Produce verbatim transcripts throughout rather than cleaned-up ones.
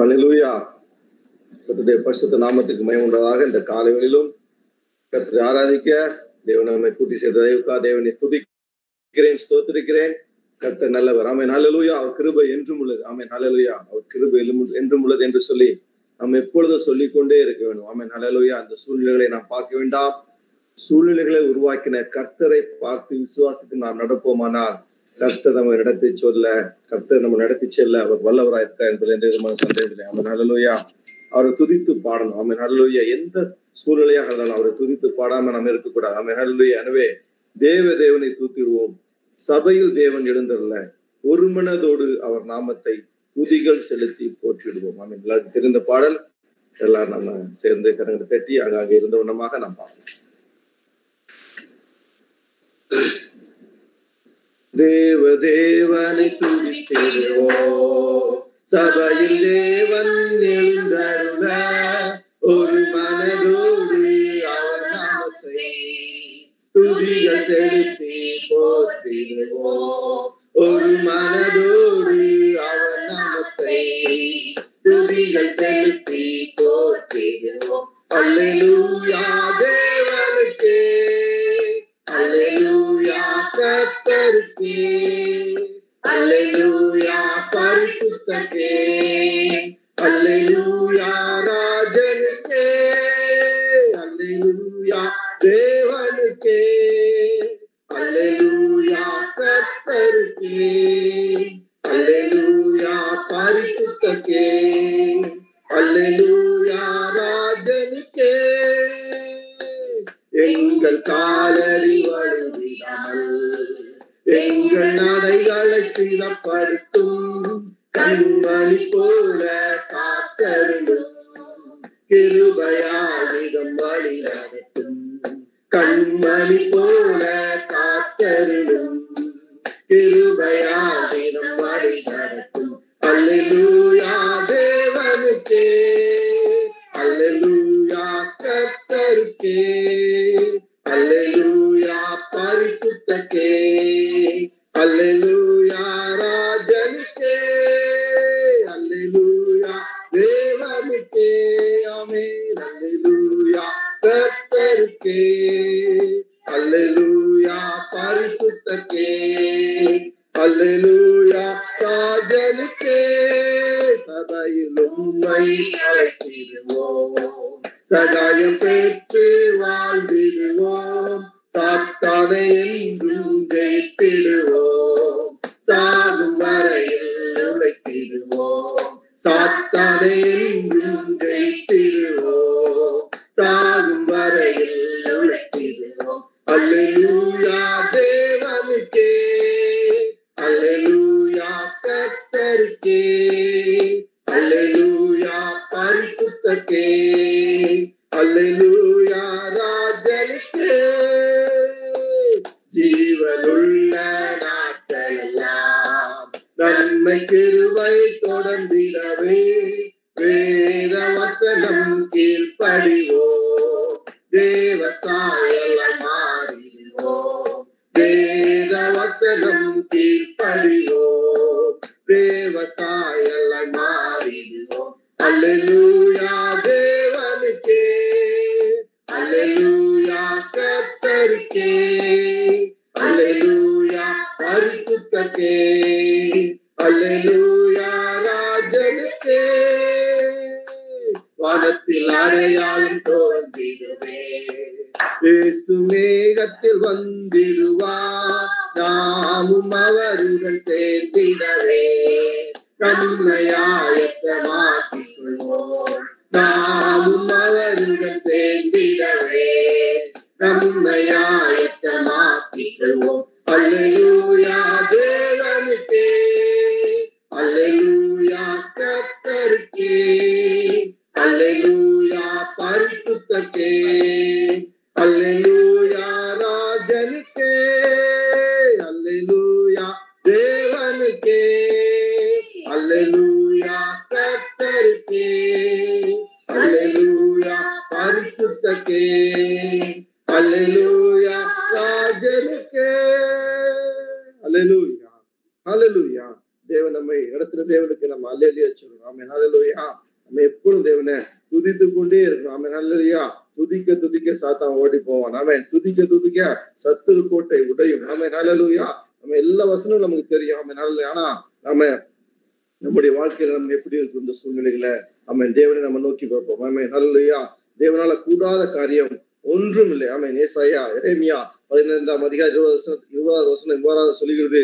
Hallelujah. கர்த்தருடைய பரிசுத்த நாமத்துக்கு மகிமை உண்டாவதாக. இந்த காலை வேளையிலும் கர்த்தரை ஆராதிக்க தேவன் நம்மை கூட்டி சேர்த்ததற்காக தேவனை ஸ்துதிக்கிறேன் ஸ்தோத்திரிக்கிறேன். கர்த்தர் நல்லவர். ஆமென் ஹல்லேலூயா. அவர் கிருபை என்றும் உள்ளது. ஆமென் ஹல்லேலூயா. அவர் கிருபை என்றும் உள்ளது என்று சொல்லி நாம் எப்பொழுதும் சொல்லிக்கொண்டே இருக்க வேண்டும். ஆமென் ஹல்லேலூயா. அந்த சூழ்நிலைகளை நாம் பார்க்க வேண்டாம். சூழ்நிலைகளை உருவாக்கின கர்த்தரை பார்த்து விசுவாசத்தில் நாம் நடப்போமானால் கர்த்தர் நம்ம நடத்தி சொல்ல கர்த்தர் நம்ம நடத்தி செல்ல அவர் வல்லவராயிருக்கார் என்பதில் எந்த விதமான சந்தேகம் இல்லை. ஆமென் ஹல்லேலூயா. அவரை துதித்து பாடணும். ஆமென் ஹல்லேலூயா. எந்த சூழ்நிலையாக இருந்தாலும் அவரை துதித்து பாடாம நம்ம இருக்கக்கூடாது. ஆமென் ஹல்லேலூயா. எனவே தேவ தேவனை தூத்திடுவோம். சபையில் தேவன் எழுந்தருள ஒரு மனதோடு அவர் நாமத்தை துதிகள் செலுத்தி போற்றிடுவோம். ஆமென். எல்லாருக்கும் தெரிந்த பாடல் எல்லாரும் நம்ம சேர்ந்து கரங்களை தட்டி அங்காங்க இருந்தவண்ணமாக நாம் பாடலாம். தேவ தேவனை துதித்திடுவோம். சபையில் தேவன் எழுந்தருள ஒரு மனதோடு அவர் நாமத்தை துதிகள் செலுத்தி போற்றிடுவோம். ஒரு மனதோடு அவர் நாமத்தை துதிகள் செலுத்தி போற்றிடுவோம். அல்லேலூயா தேவனுக்கே, அல்லேலூயா கர்த்தருக்கே, அல்லேலூயா பரிசுத்தருக்கே, அல்லேலூயா ராஜனுக்கே, அல்லேலூயா தேவனுக்கே, அல்லேலூயா கர்த்தருக்கே, அல்லேலூயா பரிசுத்தருக்கே, அல்லேலூயா ராஜனுக்கே. எங்கள் காலடி வழுவிடாமல் எங்கள் நடைகளை சிறப்படுத்தும் கண்மணி போல காத்தருளும் கிருபையாவிதம் வழி நடத்தும் கண்மணி போல காத்தருளும் கிருபையாவிதம் வழி நடத்தும். அல்லேலூயா தேவனுக்கே, அல்லேலூயா கர்த்தருக்கே, அல்லேலூயா பரிசுத்தருக்கே, அல்லேலூயா ராஜனுக்கே, அல்லேலூயா தேவனுக்கே. ஆமென். அல்லேலூயா கர்த்தருக்கே, அல்லேலூயா பரிசுத்தருக்கே, அல்லேலூயா ராஜனுக்கே. சபையில் உம்மை அழைத்திடுவோம். சகாயம் பெற்று வாழ்ந்திடுவோம். சாத்தானை என்றும் ஜெயித்திடுவோம். சாகும் வரையில் உழைத்திடுவோம். சாத்தானை என்றும் ஜெயித்திடுவோம். சாகும் வரையில் உழைத்திடுவோம். அல்லேலூயா தேவனுக்கே, அல்லேலூயா கர்த்தருக்கே, அல்லேலூயா பரிசுத்தருக்கே, அல்லேலூயா ராஜனுக்கே. ஜீவனுள்ள நாட்களெல்லாம் நன்மை கிருபை தொடர்ந்திடவே வேத வசனம் கீழ்ப்படிவோம். தேவ சாயலாய் மாறிடுவோம். வேத வசனம் கீழ்ப்படிவோம். தேவ சாயலாய் மாறிடுவோம். அல்லேலூயா தேவனுக்கே, அல்லேலூயா கர்த்தருக்கே, அல்லேலூயா பரிசுத்தருக்கே, அல்லேலூயா ராஜனுக்கே. வானத்தில் அடையாளம் தோன்றிடுவே இயேசு மேகத்தில் வந்திடுவார். நாமும் அவருடன் சேர்ந்திடவே கண்ணை ஆயத்தமாக்கிக்கொள்வோம். நாமும் அவருடன் சேர்ந்திடவே கண்ணை ஆயத்தமாக்கிக்கொள்வோம். அல்லேலூயா தேவனுக்கே, அல்லேலூயா கர்த்தருக்கே, அல்லேலூயா பரிசுத்தருக்கே, அல்லேலூயா ராஜனுக்கே, அல்லேலூயா தேவனுக்கே, அல்லேலூயா கர்த்தருக்கே, அல்லேலூயா பரிசுத்தருக்கே, அல்லேலூயா ராஜனுக்கே. அல்லேலூயா. அல்லேலூயா. தேவன் நம்மை இடத்துல தேவனுக்கு நம்ம அல்லேலூயா சொல்றோம். ஆமென் ஹalleluya நம்ம எப்பவும் தேவனை துதித்துக்கொண்டே இருக்கணும் ஆமென் ஹalleluya துதிக்க துதிக்க சாத்தான் ஓடி போவான் ஆமென் துதிக்க துதிக்க சத்துரு கோட்டை உடையும் ஆமென் ஹalleluya நம்ம எல்லா வசனமும் நமக்கு தெரியும் ஆமென் ஹalleluya ஆனா நம்ம நம்முடைய வாழ்க்கையில நம்ம எப்படி இருக்கும் இந்த சூழ்நிலையில ஆமென் தேவனை நம்ம நோக்கி பார்ப்போம் ஆமென் ஹalleluya தேவனால கூடாத காரியம் ஒன்றும் இல்லை ஆமென் ஏசாயா எரேமியா பதினைந்து ஆம் அதிகாரம் இருபது வசனம் இவ்வாறாக சொல்கிறது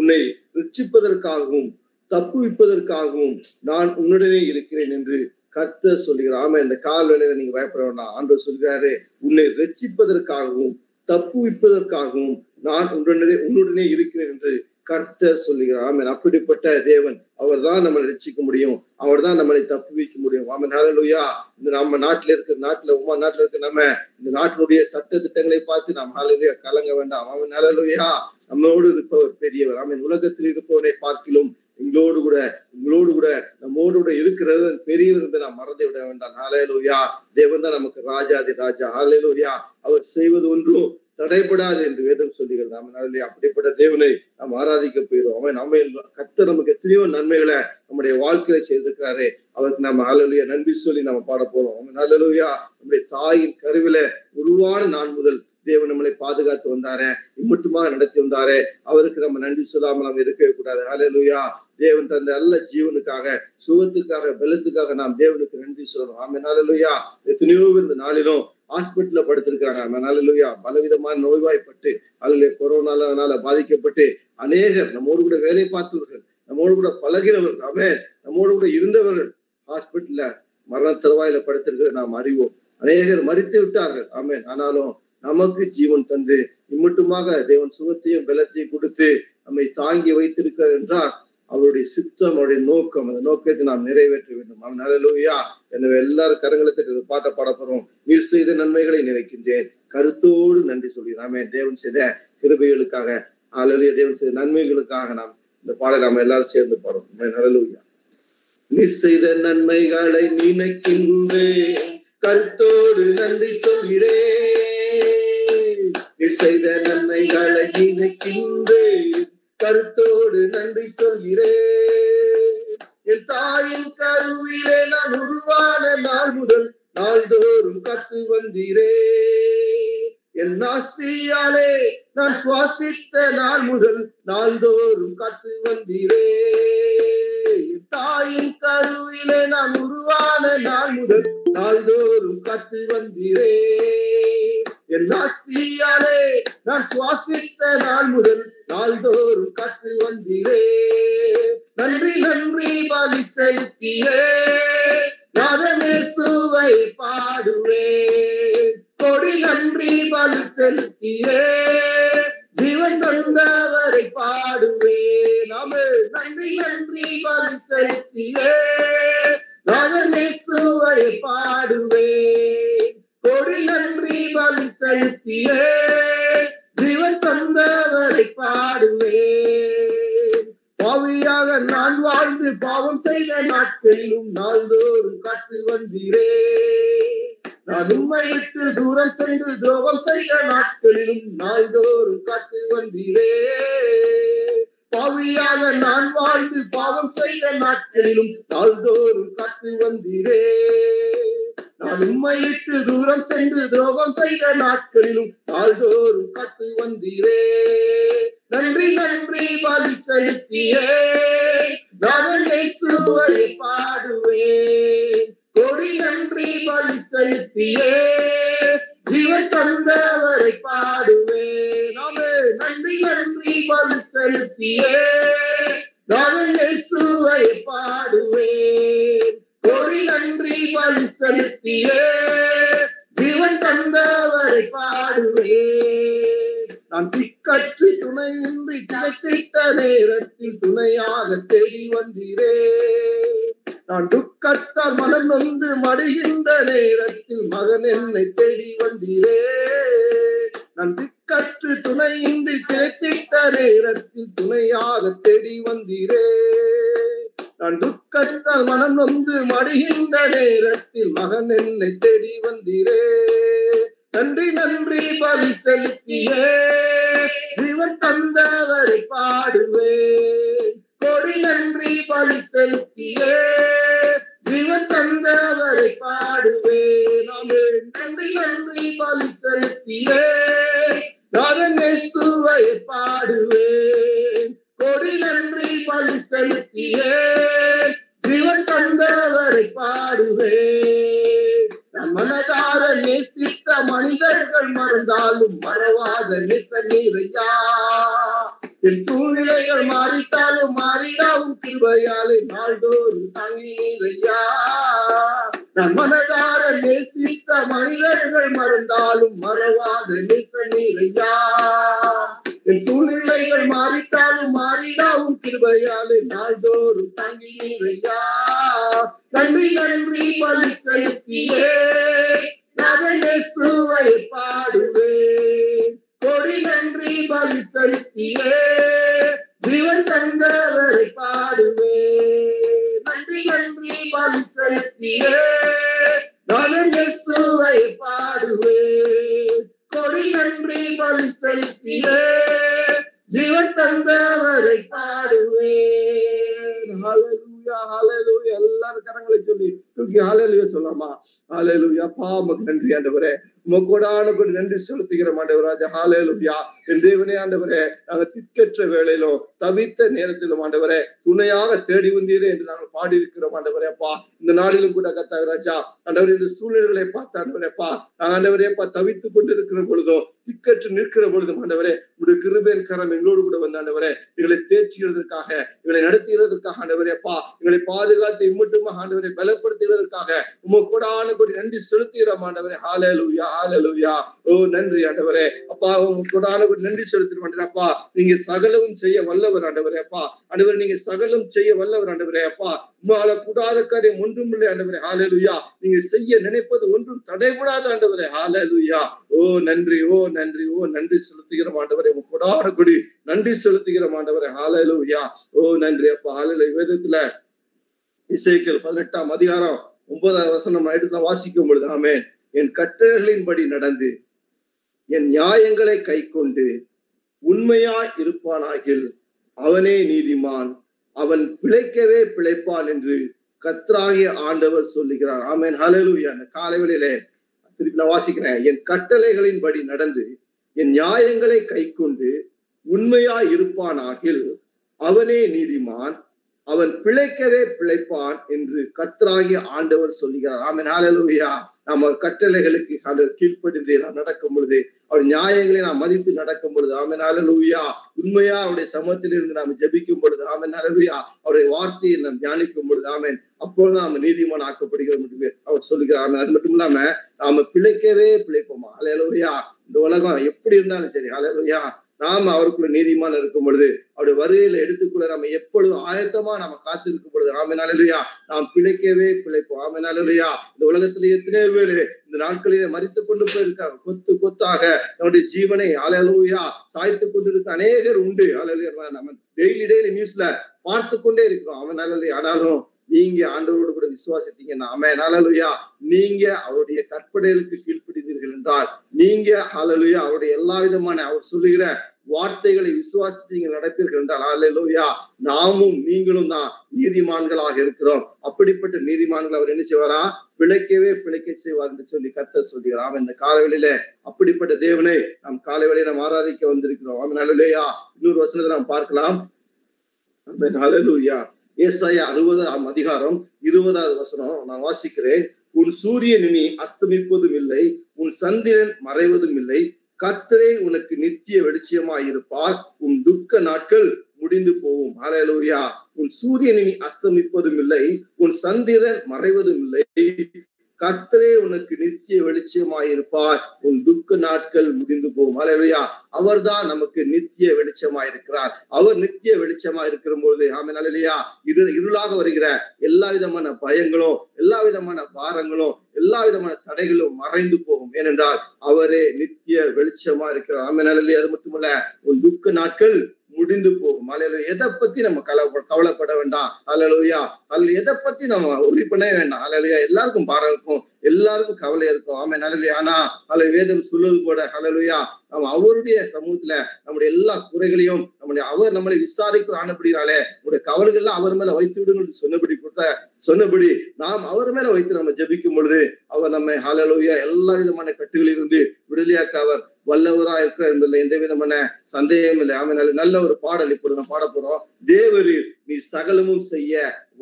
உன்னை ரட்சிப்பதற்காகவும் தப்புவிப்பதற்காகவும் நான் உன்னுடனே இருக்கிறேன் என்று கர்த்தர் சொல்கிறார் ஆமென் இந்த கால் வேளையில நீங்க பயப்படவேண்டாம் ஆண்டவர் சொல்கிறாரு உன்னை ரட்சிப்பதற்காகவும் தப்புவிப்பதற்காகவும் நான் உன்னுடனே உன்னுடனே இருக்கிறேன் என்று கர்த்தர் சொல்கிறார் ஆமென் அப்படிப்பட்ட தேவன் அவர்தான் நம்மளை ரட்சிக்க முடியும் அவர்தான் நம்மளை தப்புவிக்க முடியும் ஆமென் ஹalleluya இந்த நம்ம நாட்டுல இருக்கிற நாட்டுல உமா நாட்டுல இருக்க நம்ம இந்த நாட்டினுடைய சட்ட திட்டங்களை பார்த்து நாம் ஹalleluya கலங்க வேண்டாம் ஆமென் ஹalleluya நம்மோடு இருப்பவர் பெரியவர் ஆமென் உலகத்தில் இருப்பவனை பார்க்கிலும் எங்களோடு கூட உங்களோடு கூட நம்மோடு கூட இருக்கிறது பெரியவர் நாம் மறந்து விட வேண்டாம் ஹalleluya தேவன் தான் நமக்கு ராஜாதி ராஜா ஹalleluya அவர் செய்வது ஒன்றும் தடைபடாது என்று வேதம் சொல்லுகிறது ஆமென் ஹalleluya அப்படிப்பட்ட தேவனை நாம் ஆராதிக்க போயிடும் அவன் நம்மை கர்த்தர் நமக்கு எத்தனையோ நன்மைகளை நம்முடைய வாழ்க்கையில செய்திருக்கிறாரு அவருக்கு நம்ம ஹalleluya நன்றி சொல்லி நம்ம பாட போறோம் ஆமென் ஹalleluya நம்முடைய தாயின் கருவில உருவான நாள் முதல் தேவன் நம்மளை பாதுகாத்து வந்தாரே இம்மட்டுமாக நடத்தி வந்தாரே அவருக்கு நம்ம நன்றி சொல்லாமல் நாம் இருக்கவே கூடாது ஹalleluya தேவன் தந்த நல்ல ஜீவனுக்காக சுகத்துக்காக பலத்துக்காக நாம் தேவனுக்கு நன்றி சொல்லணும் ஆமென் ஹalleluya எத்தனையோ இந்த நாளிலும் ஹாஸ்பிட்டல்ல படுத்திருக்கிறாங்க ஆமென் ஹalleluya பலவிதமான நோய்வாய்ப்பட்டு அல்லது கொரோனால பாதிக்கப்பட்டு அநேகர் நம்மோடு கூட வேலை பார்த்தவர்கள் நம்மோடு கூட பழகினவர்கள் ஆமென் நம்மோடு கூட இருந்தவர்கள் ஹாஸ்பிட்டல்ல மரண தருவாயில படுத்திருக்கிறது நாம் அறிவோம் அநேகர் மறித்து விட்டார்கள் ஆமென் ஆனாலும் நமக்கு ஜீவன் தந்து இம்மட்டுமாக தேவன் சுகத்தையும் பலத்தையும் கொடுத்து நம்மை தாங்கி வைத்திருக்கிறார் என்றால் அவருடைய சித்தம் அவருடைய நோக்கம் அந்த நோக்கத்தை நாம் நிறைவேற்ற வேண்டும் ஆமென் ஹalleluya எனவே எல்லாரும் கரங்களை தட்டி பாட்ட பாட போறோம் நீர் செய்த நன்மைகளை நினைக்கின்றேன் கருத்தோடு நன்றி சொல்கிறேன் ஆமென் தேவன் செய்த கிருபைகளுக்காக ஹalleluya தேவன் செய்த நன்மைகளுக்காக நாம் இந்த பாட நாம் எல்லாரும் சேர்ந்து பாடுவோம் ஆமென் ஹalleluya நீர் செய்த நன்மைகளை நினைக்கின்றேன் கருத்தோடு நன்றி சொல்கிறேன் நீர் செய்த நன்மைகளை நினைக்கின்றேன் கருத்தோடு நன்றி சொல்கிறேன் என் தாயின் கருவிலே நான் உருவான நாள் முதல் நாள்தோறும் கத்து வந்திரேன் என் நாசியாலே நான் சுவாசித்த நாள் முதல் நாள்தோறும் கத்து வந்திரேன் என் தாயின் கருவிலே நான் உருவான நாள் முதல் நாள்தோறும் கத்து வந்திரேன் என் நாசியாலே நான் சுவாசித்த நாள் முதல் நாள்தோறும் கத்து வந்திரே நன்றி நன்றி பலி செலுத்தியே நாதனேசுவை பாடுவேன் கொடி நன்றி பலி செலுத்தியே ஜீவன் தந்தவரை பாடுவேன் நாமே நன்றி நன்றி பலி செலுத்தியே நாதனேசுவை பாடுவேன் கொடி நன்றி பலி செலுத்தியே ஜீவன் தந்தவரை பாடுவேன் பாவியாக நான் வாழ்ந்து பாவம் செய்த நாட்களிலும் நாள்தோறும் கற்று வந்திரேன் நான் உம்மை விட்டு தூரம் சென்று துரோகம் செய்த நாட்களிலும் நாள்தோறும் கற்று வந்திரேன் பாவியாக நான் வாழ்ந்து பாவம் செய்த நாட்களிலும் நாள்தோறும் கற்று வந்திரேன் நான் உம்மை விட்டு தூரம் சென்று துரோகம் செய்த நாட்களிலும் நாள்தோறும் கத்து வந்திரே நன்றி நன்றி பலி செலுத்தியே நாதனேசுவை பாடுவேன் கொடி நன்றி பலி செலுத்தியே ஜீவன் தந்தவரை பாடுவேன் நாமே நன்றி நன்றி பலி செலுத்தியே நாதனேசுவை பாடுவேன் கோரி நன்றி பலி செலுத்தியே ஜீவன் தந்தவரை பாடுவேன் நான் திக்கற்று துணையின்றி திளைத்திட்ட நேரத்தில் துணையாக தேடி வந்திரேன் நான் துக்கத்தால் மனம் நொந்து மடிகின்ற நேரத்தில் மகன் என்னை தேடி வந்திரேன் நான் திக்கற்று துணையின்றி திளைத்திட்ட நேரத்தில் துணையாக தேடி வந்திரேன் நான் துக்கத்தால் மனம் நொந்து மடிகின்ற நேரத்தில் மகன் என்னை தேடி வந்திரே நன்றி நன்றி பலி செலுத்தியே ஜீவன் தந்தவரை பாடுவேன் கொடி நன்றி பலி செலுத்தியே பாடுவே மனதார நேசித்த மனிதர்கள் மறந்தாலும் மறவாத நேசனீரையா. என் சூழ்நிலைகள் மாறிட்டாலும் மாறிடாவும் கிருபையாலே நாள்தோறும் தாங்கினீரையா. நான் மனதார நேசித்த மனிதர்கள் மறந்தாலும் மறவாத நேசனீரையா. என் சூழ்நிலைகள் மாறிட்டாலும் மாறிடாவும் கிருபையாலே நாள்தோறும் தாங்கினீரையா. நன்றி நன்றி பலி செலுத்தியே இயேசுவை பாடுவே. கொடி நன்றி பலி செலுத்தியே ஜீவன் தந்தவரை பாடுவே. நன்றி நன்றி பலி செலுத்தியே இயேசுவை பாடுவே. கொடி நன்றி பலி செலுத்தியே ஜீவன் தந்தவரை பாடுவே. எல்லாரும் கரங்களை சொல்லி தூக்கி ஹalleluya சொல்லலாமா? ஹalleluya பாமக்கு நன்றி ஆண்டவரே, உமக்கு கொடான கொடி நன்றி செலுத்துகிறோம் ஆண்டவராஜா. ஹalleluya என் தேவனே ஆண்டவரே, நாங்கள் திக்கற்ற வேளையிலும் தவித்த நேரத்திலும் ஆண்டவரே துணையாக தேடி வந்தீரே என்று நாங்கள் பாடி இருக்கிறோம் ஆண்டவரே. அப்பா இந்த நாளிலும் கூட கர்த்தாவே ராஜா ஆண்டவரே இந்த சூழ்நிலைகளை பார்த்து ஆண்டவரேப்பா நாங்கள் ஆண்டவரேப்பா தவித்து கொண்டு இருக்கிற பொழுதும் திக்கற்று நிற்கிற பொழுதும் ஆண்டவரே உங்களுடைய கிருபையின் கரம் எங்களோடு கூட வந்த ஆண்டவரே எங்களை தேற்றுகிறதற்காக எங்களை நடத்துகிறதற்காக ஆண்டவரேப்பா எங்களை பாதுகாத்து இம்மட்டுமாக ஆண்டவரை பலப்படுத்துகிறதற்காக உமக்கு கொடான கொடி நன்றி செலுத்துகிறோம் ஆண்டவரே. ஹalleluya ஹalleluya ஓ நன்றி ஆண்டவரே. அப்பா உமக்கு கொடான கொடி நன்றி செலுத்துகிறோம் ஆண்டவரே. அப்பா நீங்க சகலவும் செய்ய வல்லவர் ஆண்டவரே. அப்பா ஆண்டவரே நீங்க சகலவும் செய்ய வல்லவர் ஆண்டவரே. அப்பா உமால கூடாத காரியம் ஒன்றும் இல்லை ஆண்டவரே. ஹalleluya நீங்க செய்ய நினைப்பது ஒன்றும் தடைபடாத ஆண்டவரே. ஹalleluya ஓ நன்றி ஓ நன்றி ஓ நன்றி செலுத்துகிறோம் ஆண்டவரே. உமக்கு கொடான கொடி நன்றி செலுத்துகிறோம் ஆண்டவரே. ஹalleluya ஓ நன்றி அப்பா. ஹalleluya வேதத்துல இசைக்கேல் பதினெட்டாம் அதிகாரம் ஒன்பதாவது வசனம் எடுத்து வாசிக்கும் பொழுது ஆமே என் கட்டளைகளின்படி நடந்து என் நியாயங்களை கை கொண்டு உண்மையாய் இருப்பானாகில் அவனே நீதிமான், அவன் பிழைக்கவே பிழைப்பான் என்று கர்த்தராகிய ஆண்டவர் சொல்லுகிறார். ஆமேன். ஹalleluya அந்த காலை வேளையிலே திருப்பி நான் வாசிக்கிறேன். என் கட்டளைகளின்படி நடந்து என் நியாயங்களை கை கொண்டு உண்மையாய் இருப்பானாகில் அவனே நீதிமான், அவன் பிழைக்கவே பிழைப்பான் என்று கர்த்தராகிய ஆண்டவர் சொல்லுகிறார். ஆமென். ஹalleluya நம்ம கட்டளைகளுக்கு கீழ்ப்படிந்து நாம் நடக்கும் பொழுது அவருடைய நியாயங்களை நாம் மதித்து நடக்கும் பொழுது ஆமென். ஹalleluya உண்மையா அவருடைய சமத்திலிருந்து நாம் ஜெபிக்கும் பொழுது ஆமென். ஹalleluya அவருடைய வார்த்தையை நாம் தியானிக்கும் பொழுது ஆமென் அப்பொழுது நாம் நீதிமான் ஆக்கப்படுகிறோம் என்று அவர் சொல்லுகிறார். ஆமென். அது மட்டும் இல்லாம நாம பிழைக்கவே பிழைப்போமா? ஹalleluya இந்த உலகம் எப்படி இருந்தாலும் சரி ஹalleluya நாம் அவருக்குள்ள நீதிமான் இருக்கும் பொழுது அவருடைய வருகையில எடுத்துக்கொள்ள நம்ம எப்பொழுதும் ஆயத்தமா நம்ம காத்திருக்கும் பொழுது ஆமென். ஹalleluya நாம் பிழைக்கவே பிழைப்போம். ஆமென். ஹalleluya இந்த உலகத்துல எத்தனையோ பேரு இந்த நாட்களிலே மறித்து கொண்டு போயிருக்காங்க. கொத்து கொத்தாக நம்முடைய ஜீவனை ஹalleluya சாய்த்து கொண்டிருக்க அநேகர் உண்டு. ஹalleluya நம்ம டெய்லி டெய்லி நியூஸ்ல பார்த்து கொண்டே இருக்கிறோம். ஆமென். ஹalleluya ஆனாலும் நீங்க ஆண்டவரோடு கூட விசுவாசித்தீங்கன்னா ஆமென். ஹalleluya நீங்க அவருடைய கற்பனைகளுக்கு கீழ்ப்படிந்தீர்கள் என்றால் நீங்க ஹalleluya அவருடைய எல்லா விதமான அவர் சொல்லுகிற வார்த்தைகளை விசுவாசித்து நீங்கள் நடப்பீர்கள் என்றால் ஹalleluya நாமும் நீங்களும் தான் நீதிமான்களாக இருக்கிறோம். அப்படிப்பட்ட நீதிமான்கள் அவர் என்ன செய்வாரா? பிழைக்கவே பிழைக்க செய்வார் என்று சொல்லி கர்த்தர் சொல்கிறார். ஆமென். இந்த காலைவேளையில அப்படிப்பட்ட தேவனை நாம் காலைவேளையில நாம் ஆராதிக்க வந்திருக்கிறோம். ஆமென். ஹalleluya இன்னொரு வசனத்தை நாம் பார்க்கலாம். ஆமென். ஹalleluya ஏசாயா அறுபதாம் அதிகாரம் இருபதாவது வசனம் நான் வாசிக்கிறேன். உன் சூரியன் இனி அஸ்தமிப்பதும் இல்லை, உன் சந்திரன் மறைவதும் இல்லை, கர்த்தரே உனக்கு நித்திய வெளிச்சமாயிருப்பார், உன் துக்க நாட்கள் முடிந்து போகும். ஹalleluya உன் சூரியன் இனி அஸ்தமிப்பதும் இல்லை, உன் சந்திரன் மறைவதும் இல்லை, கர்த்தரே உனக்கு நித்திய வெளிச்சமாயிருப்பார், உன் துக்க நாட்கள் முடிந்து போகும். ஹalleluya அவர் தான் நமக்கு நித்திய வெளிச்சமாயிருக்கிறார். அவர் நித்திய வெளிச்சமா இருக்கிற பொழுது ஆமென். ஹalleluya இது இருளாக வருகிற எல்லா விதமான பயங்களும் எல்லா விதமான பாரங்களும் எல்லா விதமான தடைகளும் மறைந்து போகும். ஏனென்றால் அவரே நித்திய வெளிச்சமா இருக்கிறார். ஆமென். ஹalleluya அது மட்டுமல்ல உன் துக்க நாட்கள் முடிந்து போகும். ஹalleluya எதை பத்தி நம்ம கவலை கவலைப்பட வேண்டாம். ஹalleluya அதுல எதை பத்தி நம்ம ஒளி பண்ணவே வேண்டாம். ஹalleluya எல்லாருக்கும் பாரம் இருக்கும், எல்லாருக்கும் கவலை இருக்கும். ஆமென். ஹalleluya ஆனா அதுல வேதம் சொல்லுவது கூட ஹalleluya நம்ம அவருடைய சமூகத்துல நம்முடைய எல்லா குறைகளையும் நம்முடைய அவர் நம்மளை விசாரிக்கிற ஆனபடினாலே நம்முடைய கவலைகள்லாம் அவர் மேல வைத்து விடுங்கன்னு சொன்னபடி கொடுத்த சொன்னபடி நாம் அவர் மேல வைத்து நம்ம ஜெபிக்கும் பொழுது அவர் நம்மை ஹalleluya எல்லா விதமான கட்டுகளில் இருந்து விடுதலையாக்க அவர் வல்லவரா இருக்கிறார் என்பதில் எந்த விதமான சந்தேகம் இல்லை. ஆமென். நல்ல ஒரு பாடல் இப்பொழுது நம்ம பாட போறோம். தேவரீர் நீ சகலமும் செய்ய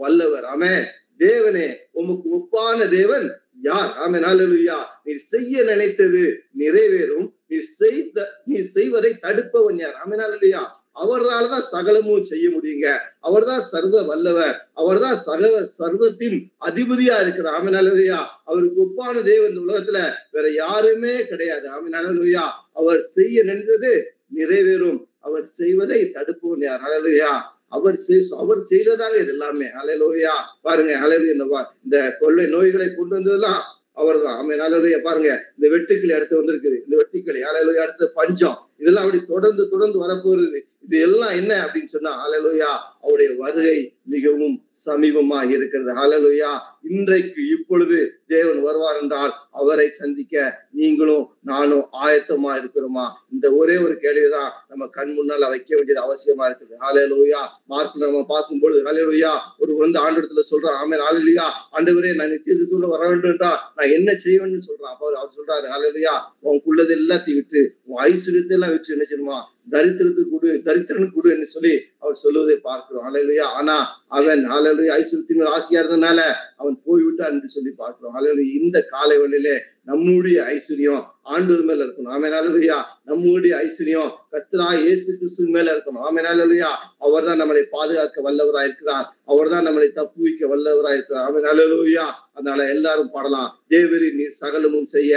வல்லவர். ஆமென். தேவனே ஓ உமக்கு ஒப்பான தேவன் யார்? ஆமென், அல்லேலூயா. நீர் செய்ய நினைத்தது நிறைவேறும், நீர் செய்த நீர் செய்வதை தடுப்பவன் யார்? ஆமென், அல்லேலூயா. அவர்தான் சகலமும் செய்ய முடியுங்க. அவர் தான் சர்வ வல்லவர், அவர் தான் சகல சர்வத்தின் அதிபதியா இருக்கிறார். ஆமென், அல்லேலூயா. அவருக்கு ஒப்பான தேவன் இந்த உலகத்துல வேற யாருமே கிடையாது. ஆமென், அல்லேலூயா. அவர் செய்ய நினைத்தது நிறைவேறும், அவர் செய்வதை தடுப்பவன் யார்? அல்லேலூயா. அவர் செய் அவர் செய்யறதாங்க இது எல்லாமே. அல்லேலூயா. பாருங்க, அல்லேலூயா. இந்த இந்த கொள்ளை நோய்களை கொண்டு வந்ததெல்லாம் அவர் தான். ஆமென், அல்லேலூயா. பாருங்க, இந்த வெட்டுக்கிளி அடுத்து வந்திருக்குது, இந்த வெட்டுக்கிளி. அல்லேலூயா. அடுத்து பஞ்சம், இதெல்லாம் அப்படி தொடர்ந்து தொடர்ந்து வரப்போகுது. இது எல்லாம் என்ன அப்படின்னு சொன்னா, அல்லேலூயா, அவருடைய வருகை மிகவும் சமீபமாக இருக்கிறது. அல்லேலூயா. இன்றைக்கு இப்பொழுது தேவன் வருவார் என்றால் அவரை சந்திக்க நீங்களும் நானும் ஆயத்தமா இருக்கிறோமா? இந்த ஒரே ஒரு கேள்விதான் நம்ம கண் முன்னால் வைக்க வேண்டியது அவசியமா இருக்குது. அல்லேலூயா. மார்க்ல நம்ம பார்க்கும் பொழுது, அல்லேலூயா, ஒரு வந்து ஆண்டவரிடத்துல சொல்றான், ஆமென், அல்லேலூயா, ஆண்டவரே நான் நித்திய ஜீவத்தோட வர வேண்டும் என்றால் நான் என்ன செய்வேன்னு சொல்றான். அப்ப அவர் சொல்றாரு, அல்லேலூயா, உனக்குள்ளது எல்லாத்தையும் விட்டு உன் ஐஸ்வர்யத்தை எல்லாம் விட்டு என்ன செய்யணுமா? தரித்திரத்துக்கு கொடு, தரித்திரனுக்கு கொடு என்று சொல்லி அவர் சொல்லுவதை பார்க்கிறோம். அல்லேலூயா. ஆனா அவன், அல்லேலூயா, ஐஸ்வர்யத்தின் மேல் ஆசையா இருந்ததுனால அவன் போய்விட்டான் என்று சொல்லி பார்க்கிறோம். அல்லேலூயா. இந்த காலை வேளையிலே நம்முடைய ஐஸ்வர்யம் ஆண்டவர் மேல இருக்கணும். ஆமென், அல்லேலூயா. நம்முடைய ஐஸ்வர்யம் கர்த்தராகிய இயேசு கிறிஸ்து மேல இருக்கணும். ஆமென், அல்லேலூயா. அவர் தான் நம்மளை பாதுகாக்க வல்லவராய் இருக்கிறார், அவர் தான் நம்மளை தப்புவிக்க வல்லவராய் இருக்கிறார். ஆமென், அல்லேலூயா. அதனால எல்லாரும் பாடலாம், தேவரே நீர் சகலமும் செய்ய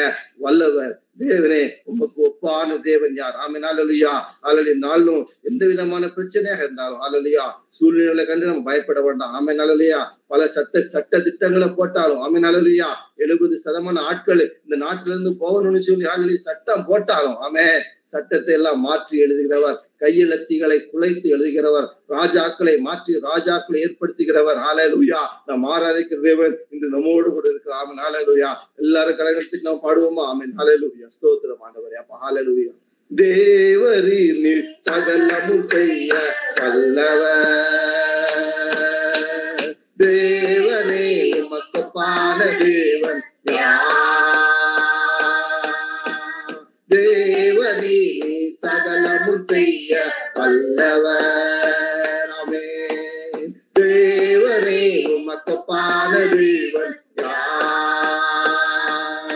வல்லவர், தேவனே உமக்கு ஒப்பான தேவன் யார்? ஆமென், அல்லேலூயா. அல்லேலூயா. நாளும் எந்த விதமான பிரச்சனையாக இருந்தாலும், அல்லேலூயா, சூழ்நிலைகளை கண்டு நம்ம பயப்பட வேண்டாம். ஆமென், அல்லேலூயா. பல சட்ட சட்ட திட்டங்களை போட்டாலும், ஆமென், அல்லேலூயா, எழுபது சதமான ஆட்கள் இந்த நாட்டுல இருந்து போகணும்னு சொல்லி அல்லேலூயா சட்டம் போட்டாலும், ஆமென், சட்டத்தை எல்லாம் மாற்றி எழுதுகிறவர், கையெழுத்துகளை குலைத்து எழுதுகிறவர், ராஜாக்களை மாற்றி ராஜாக்களை ஏற்படுத்துகிறவர். அல்லேலூயா. நாம் ஆராதிக்கிற தேவன் இன்று நம்மோடு கூட இருக்கிறார். ஆமென், அல்லேலூயா. எல்லாரும் கரகத்துக்கு நாம் பாடுவோமா? ஆமென், அல்லேலூயா. ஸ்தோத்திரம் ஆண்டவரே. அப்ப அல்லேலூயா. தேவரீர் நீர் சகலமும் செய்ய வல்லவர், தேவனே உமக்கொப்பான தேவன் யார்? தேவரீர் நீர் சகலமும் செய்ய வல்லவர், ஆமென், தேவனே உமக்கொப்பான தேவன் யார்?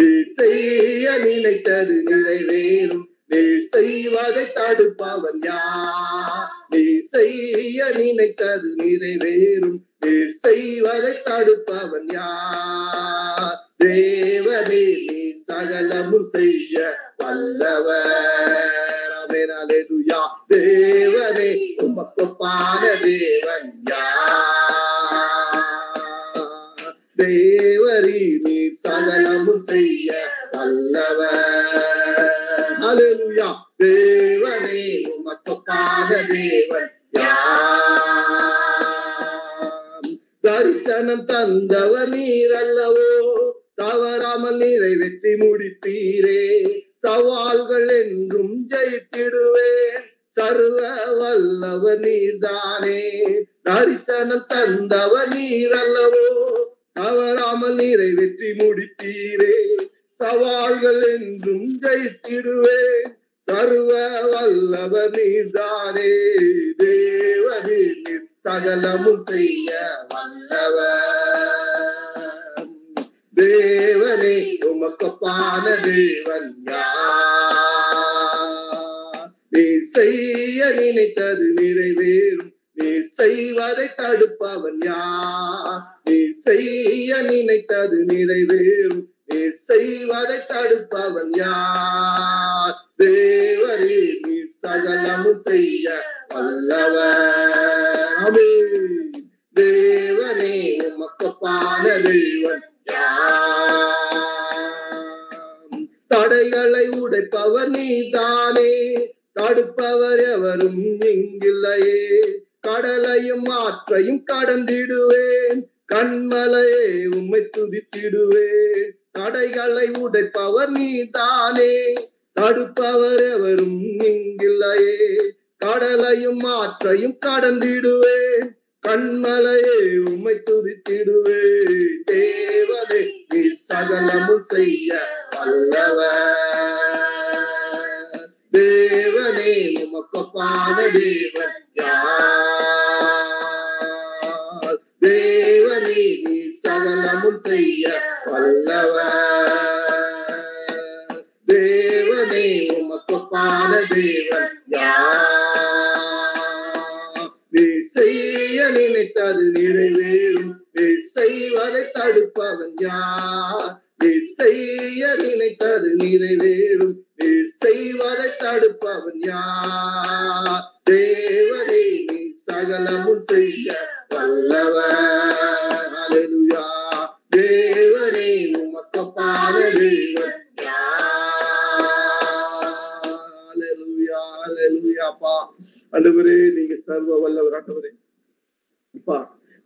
நீர் செய்ய நினைத்தது நிறைவேறும், நீர் செய்வதை தடுப்பவன் யார்? நீர் செய்ய நினைத்தது நிறைவேறும், நீர் செய்வதை தடுப்பவன் யார்? தேவனே நீர் சகலமும் செய்ய வல்லவர், ஆமென், அல்லேலூயா. தேவனே உமக்கொப்பான தேவன் யார்? தேவரீர் நீர் சகலமும் செய்ய வல்லவர், அல்லேலூயா. தேவனே உமக்கொப்பான தேவன் யார்? தரிசனம் தந்தவர் நீர் அல்லவோ, தவறாமல் நிறைவேற்றி முடிப்பீரே. சவால்கள் என்றும் ஜெயித்திடுவேன், சர்வ வல்லவர் நீர்தானே. தரிசனம் தந்தவர் நீர் அல்லவோ, தவறாமல் நிறைவேற்றி முடிப்பீரே. சவால்கள் என்றும் ஜெயித்திடுவே, சர்வ வல்லவர் நீர்தானே. தேவரீர் நீர் சகலமும் செய்ய வல்லவர், தேவனே உமக்கொப்பான தேவன் யார்? நீர் செய்ய நினைத்தது நிறைவேறும், நீர் செய்வதை தடுப்பவன் யார்? நீர் செய்ய நினைத்தது நிறைவேறும், நீர் செய்வதை தடுப்பவன் யார்? தேவரீர் நீர் சகலமும் செய்ய வல்லவர், ஆமென், தேவனே உமக்கொப்பான தேவன் யார்? தடைகளை உடைப்பவர் நீர்தானே, தடுப்பவர் எவரும் இங்கில்லையே. கடலையும் ஆற்றையும் கடந்திடுவேன், கண்மலையே உம்மை துதித்திடுவேன். தடைகளை உடைப்பவர் நீர்தானே, தடுப்பவர் எவரும் இங்கில்லையே. கடலையும் ஆற்றையும் கடந்திடுவேன், கண்மலையே உம்மை துதித்திடுவேன். தேவனே நீர் சகலமும் செய்ய வல்லவர், தேவனே உமக்கொப்பான தேவன் யார்? தேவனே நீர் మనముతయ్య వల్లవా దేవనే ఉమకు పాల దేవయ్యా వేసయ్య నినితది నిరేవేరు వేసైవది తడుపవయ్యా వేసయ్య నినితది నిరేవేరు వేసైవది తడుపవయ్యా దేవనే సగలముతయ్య వల్లవా హల్లెలూయా దేవనే ఉమకు పాల దేవయ్యా హల్లెలూయా హల్లెలూయా பா ஆண்டவரே நீங்க சர்வ வல்லவர் ஆண்டவரே பா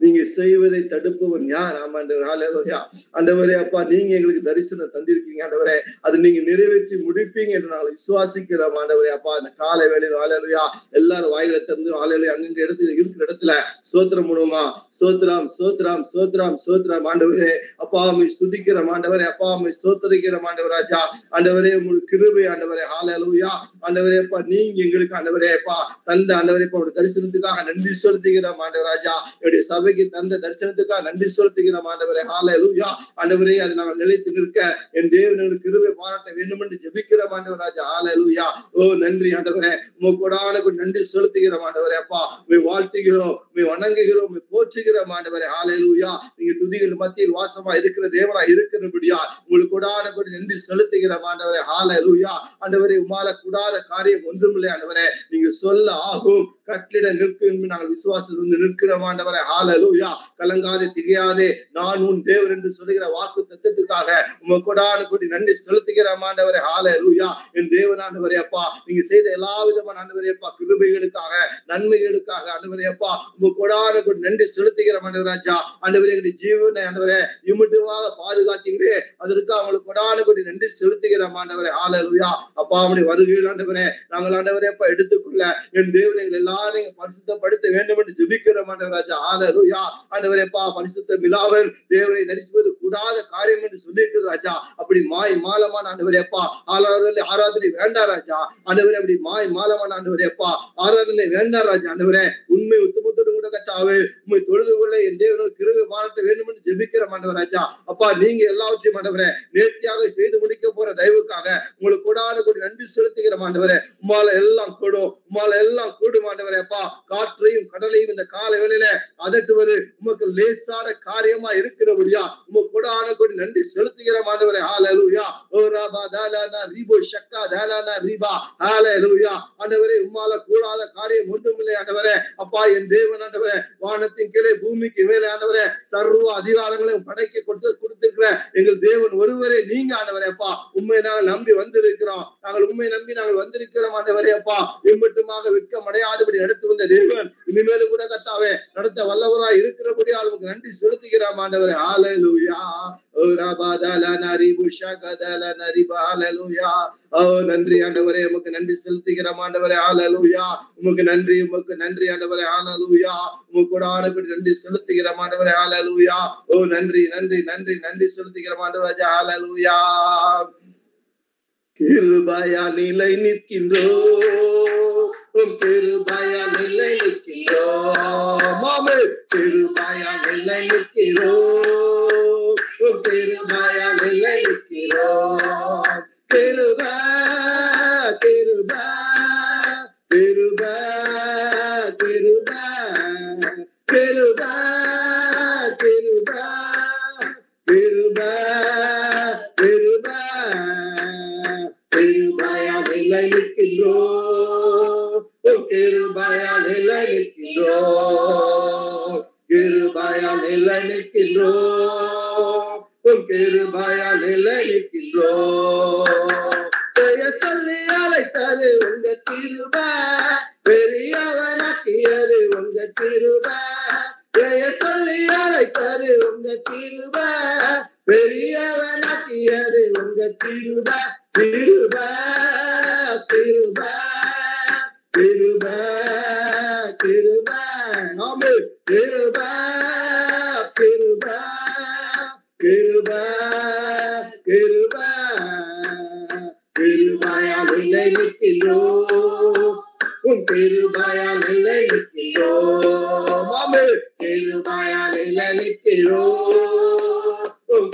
நீங்க செய்வதை தடுப்பவன் யார் ஆமாண்டவர் ஹல்லேலூயா ஆண்டவரே அப்பா நீங்க எங்களுக்கு தரிசனம் தந்திருக்கீங்க ஆண்டவரே அது நீங்க நிறைவேற்றி முடிப்பீங்க என்று நாங்கள் விசுவாசிக்கிறோம் ஆண்டவரே அப்பா அந்த காலை வேளையில ஹல்லேலூயா எல்லாரும் வாய்களை திறந்து ஹல்லேலூயா அங்கங்க இடத்துல இருக்கிற இடத்துல ஸ்தோத்திரம் பண்ணுமா ஸ்தோத்திரம் ஸ்தோத்திரம் ஸ்தோத்திரம் ஸ்தோத்திரம் ஆண்டவரே அப்பா உம்மை ஸ்துதிக்கிற ஆண்டவரே அப்பா உம்மை ஸ்தோத்திரிக்கிற ஆண்டவர் ராஜா ஆண்டவரே உம்முடைய கிருபை ஆண்டவரே ஹல்லேலூயா ஆண்டவரே அப்பா நீங்க எங்களுக்கு ஆண்டவரே அப்பா தந்த ஆண்டவரே அப்பா உம்முடைய தரிசனத்துக்காக நன்றி செலுத்துகிற ஆண்டவர் ராஜா என்னுடைய சபை தந்த தரிசனத்துக்காக நன்றி செலுத்துகிறோம் ஆண்டவரே ஹல்லேலூயா ஆண்டவரே அது நாங்கள் நிலைத்து நிற்க என் தேவனுடைய கிருபை பாராட்ட வேண்டும் என்று ஜெபிக்கிறோம் ஆண்டவர் ராஜா ஹல்லேலூயா ஓ நன்றி ஆண்டவரே உமக்கு கொடான நன்றி செலுத்துகிறோம் ஆண்டவரே அப்பா உம்மை வாழ்த்துகிறோம் உம்மை வணங்குகிறோம் உம்மை போற்றுகிறோம் ஆண்டவரே ஹல்லேலூயா நீங்க துதிகள் மத்தியில் வாசமா இருக்கிற தேவனா இருக்கிறபடியா உங்களுக்கு கொடான நன்றி செலுத்துகிறோம் ஆண்டவரே ஹல்லேலூயா ஆண்டவரே உமால கூடாத காரியம் ஒன்றுமில்லை ஆண்டவரே நீங்க சொல்ல ஆகும் கட்டளிட நிற்கும் நாங்கள் விசுவாசத்தில் வந்து நிற்கிறோம் ஆண்டவரே ஹல்லேலூயா கலங்காதே திகையாதே நான் உன் தேவர் என்று சொல்லுகிற வாக்கு தத்துவத்துக்காக உமக்கு கொடான கோடி நன்றி செலுத்துகிறோம் ஆண்டவரே ஹல்லேலூயா என் தேவன் ஆண்டவரே அப்பா நீங்க செய்த எல்லா விதமான ஆண்டவரே அப்பா கிருபைகளுக்காக நன்மைகளுக்காக ஆண்டவரே அப்பா உமக்கு கொடான கோடி நன்றி செலுத்துகிறோம் ஆண்டவரே ராஜா ஆண்டவரே எங்களுடைய ஜீவனை ஆண்டவரே இம்மிட்டுமாக பாதுகாத்தீங்களே அதற்காக உங்களுக்கு கொடான கோடி நன்றி செலுத்துகிறோம் ஆண்டவரே ஹல்லேலூயா அப்பா உம்முடைய வருகையில் ஆண்டவரே நாங்கள் ஆண்டவரே அப்பா எடுத்துக்கொள்ள என் தேவனை எல்லாரையும் பரிசுத்தப்படுத்த வேண்டும் என்று ஜெபிக்கிறோம் ஆண்டவரே ராஜா ஹல்லேலூயா ஆண்டவரே பா பரிசுத்த மிலாவல் தேவனை தரிசிப்பது கூடாத காரியம் என்று சொல்லிட்டு ராஜா அப்படி மாய் மாலமான ஆண்டவரே பா ஆராதனை ஆராதனை வேண்டாம் ராஜா ஆண்டவரே அப்படி மாய் மாலமான ஆண்டவரே பா ஆராதனை வேண்டாம் ராஜா ஆண்டவரே உண்மை உத்தமத்தோடு கூட கத்தாவே உண்மை தொழுது கொள்ள என் தேவனோடு கிருபை பாராட்ட வேண்டும் என்று ஜெபிக்கிற ஆண்டவர் ராஜா அப்பா நீங்க எல்லாவற்றையும் ஆண்டவரே நேர்த்தியாக செய்து முடிக்க போற தயவுக்காக உங்களுக்கு கூடான கூட நன்றி செலுத்துகிற ஆண்டவரே உம்மால எல்லாம் கூடும் உம்மால எல்லாம் கூடும் ஆண்டவரே அப்பா காற்றையும் கடலையும் இந்த கால வேளையில அதட்டு உமக்கு லேசான காரியமா இருக்கிறபடியா உமக்கு கொடான கோடி நன்றி செலுத்துகிறோம் ஆண்டவரே ஹல்லேலூயா ஓ ரபா தாலானா ரீபோ ஷக்கா தாலானா ரீபா ஹல்லேலூயா ஆண்டவரே உம்மால கூடாத காரியம் ஒன்றுமில்லை ஆண்டவரே அப்பா என் தேவன் ஆண்டவரே வானத்தின் கீழே பூமிக்கு மேலே ஆண்டவரே சர்வ அதிகாரங்களையும் படைக்க கொடுத்து கொடுத்திருக்கிற எங்கள் தேவன் ஒருவரே நீங்க ஆண்டவரே அப்பா உண்மை நாங்கள் நம்பி வந்திருக்கிறோம் நாங்கள் உண்மை நம்பி நாங்கள் வந்திருக்கிறோம் ஆண்டவரே அப்பா இம்மட்டுமாக வெட்கம் அடையாதபடி நடத்தி வந்த தேவன் இனிமேலும் கூட கர்த்தாவே நடத்த வல்லவராய் இருக்கிறபடியா உங்களுக்கு நன்றி செலுத்துகிறோம் ஆண்டவரே ஹல்லேலூயா ஓ ரபாதாலானா ரிபுஷகதாலானா ரிபா ஹல்லேலூயா ஓ நன்றி ஆண்டவரே உங்களுக்கு நன்றி செலுத்துகிறோம் ஆண்டவரே ஹல்லேலூயா உங்களுக்கு நன்றி உங்களுக்கு நன்றி ஆண்டவரே ஹல்லேலூயா உங்களுக்கு கொடான நன்றி செலுத்துகிறோம் ஆண்டவரே ஹல்லேலூயா ஓ நன்றி நன்றி நன்றி நன்றி செலுத்துகிறோம் ஆண்டவரே ஹல்லேலூயா கிருபையா நிலை நிற்கின்றோ கிருபையா நிலை நிற்கின்றோ மாமே கிருபையா நிலை நிற்கிறோ கிருபையா நிலை நிற்கிறோ கிருபை கிருபை கிருபை கிருபை கிருபை கிருபை கிருபை நிலை நிற்கின்றோ கிருபையா நிலை நிற்கின்றோ கிருபையா நிலை நிற்கின்றோ கிருபையா நிலை நிற்கின்றோ சொல்லி அழைத்தது உங்க கிருபை பெரியவனாக்கியது உங்க கிருபை சொல்லி அழைத்தது உங்க கிருபை பெரியவனாக்கியது உங்க கிருபை கிருபை கிருபை கிருபை கிருபை ஆமே கிருபை கிருபை கிருபை கிருபை கிருபையா நிலை நிற்கின்றோ உன் கிருபையா நிலை நிற்கின்றோ ஆமே கிருபையா நிலை நிற்கிறோ Uh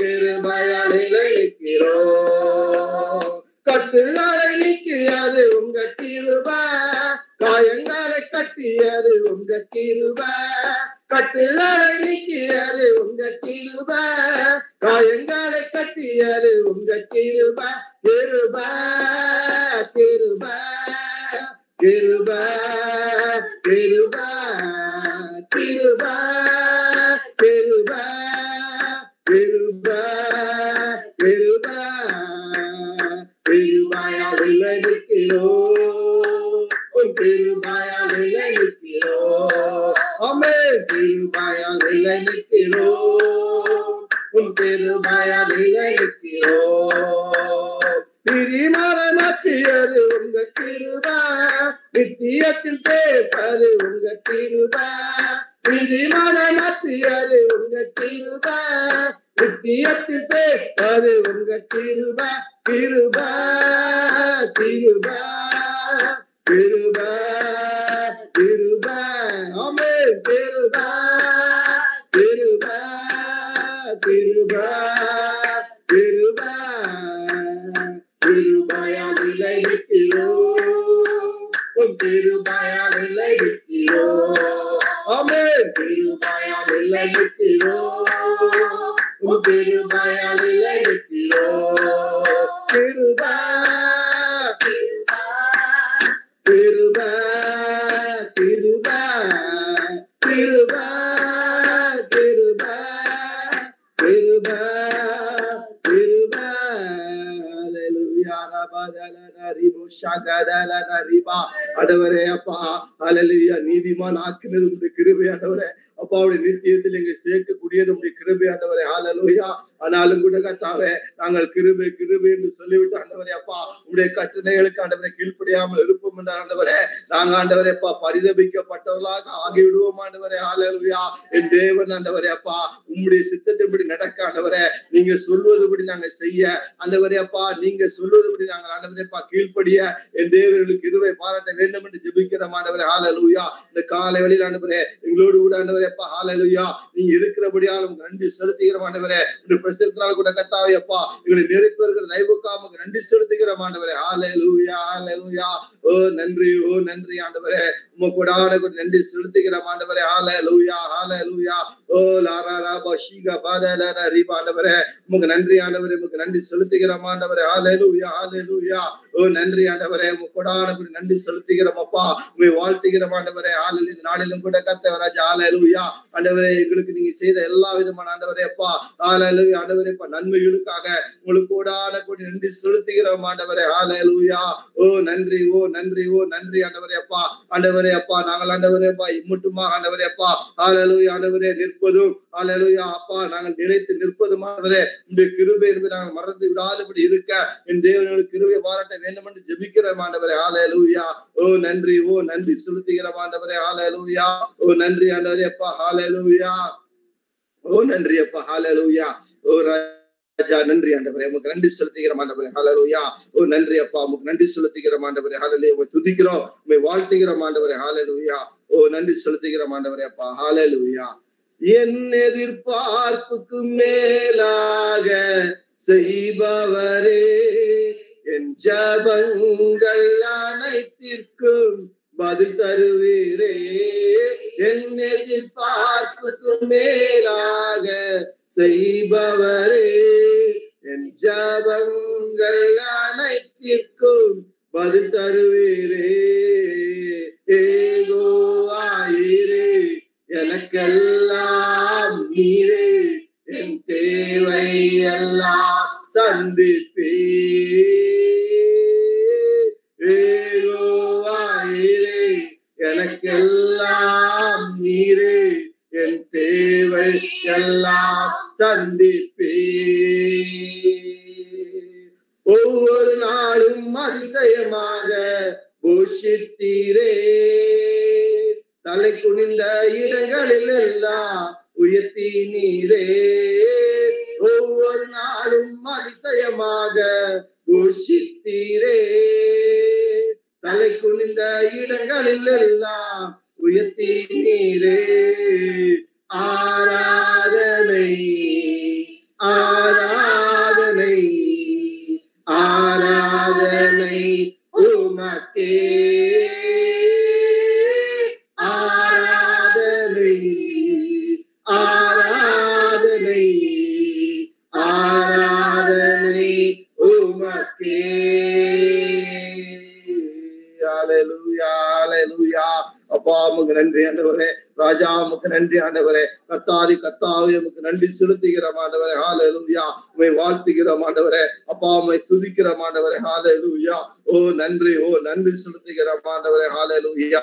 ராஜா உமக்கு நன்றி ஆண்டவரே, கர்த்தாதி கர்த்தாவே உமக்கு நன்றி செலுத்துகிறோம் ஆண்டவரே, ஹல்லேலூயா. உம்மை வாழ்த்துகிறோம் ஆண்டவரே, அப்பா உம்மை துதிக்கிறோம் ஆண்டவரே, ஹல்லேலூயா. ஓ நன்றி, ஓ நன்றி செலுத்துகிறோம் ஆண்டவரே, ஹல்லேலூயா.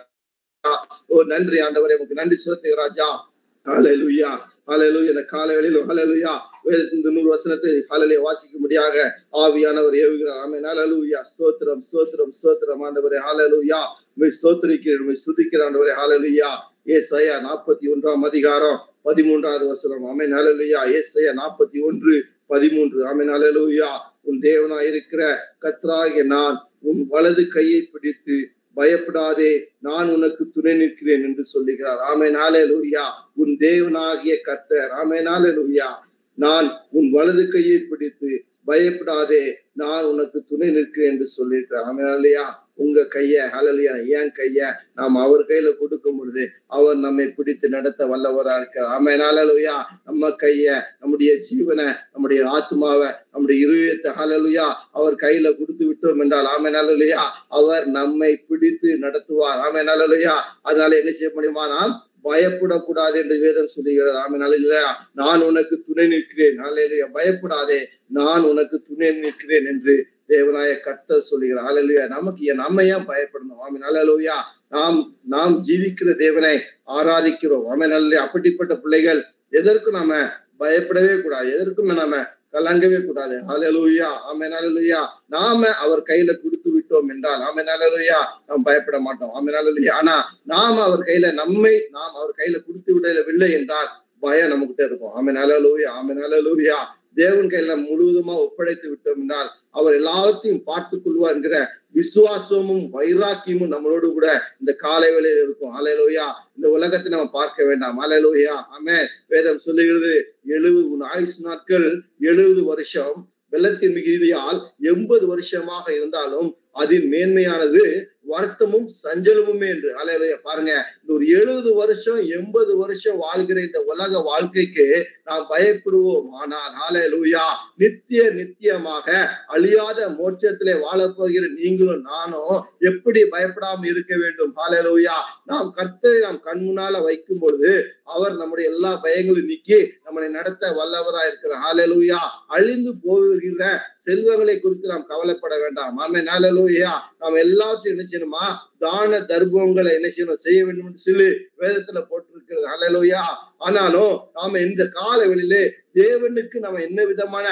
ஓ நன்றி ஆண்டவரே, உமக்கு நன்றி செலுத்துகிற ராஜா, ஹல்லேலூயா. ஹல்லேலூயா. இந்த காலையில ஹல்லேலூயா வேதத்தின் நூறு வசனத்தை காலையிலே வாசிக்கும்படியாக ஆவியானவர் ஏவுகிறார். ஆமென். ஹல்லேலூயா. ஸ்தோத்திரம், ஸ்தோத்திரம், ஸ்தோத்திரம் ஆண்டவரே, ஹல்லேலூயா. உம்மை ஸ்தோத்திரிக்கிறேன், உம்மை ஸ்துதிக்கிறேன் ஆண்டவரே, ஹல்லேலூயா. ஏசாயா நாற்பத்தி ஒன்றாம் அதிகாரம் பதிமூன்றாவது வசனம். ஆமென். ஹல்லேலூயா. ஏசாயா நாற்பத்தி ஒன்று பதிமூன்று. ஆமென். ஹல்லேலூயா. உன் தேவனாய் இருக்கிற கர்த்தராகிய நான் உன் வலது கையை பிடித்து பயப்படாதே, நான் உனக்கு துணை நிற்கிறேன் என்று சொல்லுகிறார். ஆமென். ஹல்லேலூயா. உன் தேவனாகிய கர்த்தர். ஆமென். ஹல்லேலூயா. நான் உன் வலது கையை பிடித்து பயப்படாதே, நான் உனக்கு துணை நிற்கிறேன் என்று சொல்லியிருக்கிறேன். ஆமென். ஹல்லேலூயா. உங்க கைய, ஹல்லேலூயா, என் கைய நாம் அவர் கையில கொடுக்கும் பொழுது அவர் நம்மை பிடித்து நடத்த வல்லவரா இருக்கிறார். ஆமென். ஹல்லேலூயா. நம்ம கைய, நம்முடைய ஜீவனை, நம்முடைய ஆத்மாவை, நம்முடைய இருதயத்தை, ஹல்லேலூயா, அவர் கையில கொடுத்து விட்டோம் என்றால், ஆமென். ஹல்லேலூயா, அவர் நம்மை பிடித்து நடத்துவார். ஆமென். ஹல்லேலூயா. அதனால என்ன செய்ய முடியுமா? நாம் பயப்படக்கூடாது என்று வேதம் சொல்லுகிறது. ஆமென். ஹல்லேலூயா. நான் உனக்கு துணை நிற்கிறேன். ஹல்லேலூயா. பயப்படாதே, நான் உனக்கு துணை நிற்கிறேன் என்று தேவனாய கர்த்தர் சொல்லுகிறார். ஹல்லேலூயா. நமக்கு நம்ம ஏன் பயப்படணும்? ஆமென். ஹல்லேலூயா. நாம் நாம் ஜீவிக்கிற தேவனை ஆராதிக்கிறோம். ஆமென். ஹல்லேலூயா. அப்படிப்பட்ட பிள்ளைகள் எதற்கும் நாம பயப்படவே கூடாது, எதற்கும் நாம கலங்கவே கூடாது. ஹல்லேலூயா. ஆமென். ஹல்லேலூயா. நாம அவர் கையில கொடுத்து விட்டோம் என்றால், ஆமென். ஹல்லேலூயா, நாம் பயப்பட மாட்டோம். ஆமென். ஹல்லேலூயா. ஆனா நாம் அவர் கையில நம்மை நாம் அவர் கையில கொடுத்து விடவில்லை என்றால் பயம் நம்மகிட்ட இருக்கும். ஆமென். ஹல்லேலூயா. ஆமென். ஹல்லேலூயா. தேவன் கையில முழுவதுமா ஒப்படைத்து விட்டோம் என்றால் அவர் எல்லாத்தையும் பார்த்துக் கொள்வார் என்கிற விசுவாசமும் வைராக்கியமும் நம்மளோடு கூட இந்த காலை வேளையில் இருக்கும். ஹல்லேலூயா. இந்த உலகத்தை நம்ம பார்க்க வேண்டாம். ஹல்லேலூயா. ஆமென். வேதம் சொல்லுகிறது, எழுபது உன் ஆயுசு நாட்கள் எழுபது வருஷம், வெள்ளத்தின் மிகுதியால் எண்பது வருஷமாக இருந்தாலும் அதன் மேன்மையானது வருத்தமும் சஞ்சலமுமே என்று. ஹல்லேலூயா. பாருங்க, இந்த ஒரு எழுபது வருஷம் எண்பது வருஷம் வாழ்கிற இந்த உலக வாழ்க்கைக்கு நாம் பயப்படுவோம். ஆனால் ஹல்லேலூயா, நித்திய நித்தியமாக அழியாத மோட்சத்திலே வாழப்போகிற நீங்களும் நானும் எப்படி பயப்படாமல் இருக்க வேண்டும்? ஹல்லேலூயா. நாம் கர்த்தரை நாம் கண் முன்னால வைக்கும் பொழுது அவர் நம்முடைய எல்லா பயங்களும் நீக்கி நம்மளை நடத்த வல்லவரா இருக்கிறார். ஹல்லேலூயா. அழிந்து போகிற செல்வங்களை குறித்து நாம் கவலைப்பட வேண்டாம். ஆமென். ஹல்லேலூயா. நாம் எல்லாத்தையும் என்ன செய்யணுமா? தான தர்மங்களை என்ன செய்யணும்? செய்ய வேண்டும் என்று சொல்லி வேதத்துல போட்டிருக்கிறது. ஹல்லேலூயா. ஆனாலும் நாம இந்த கால வெளியிலே தேவனுக்கு நம்ம என்ன விதமான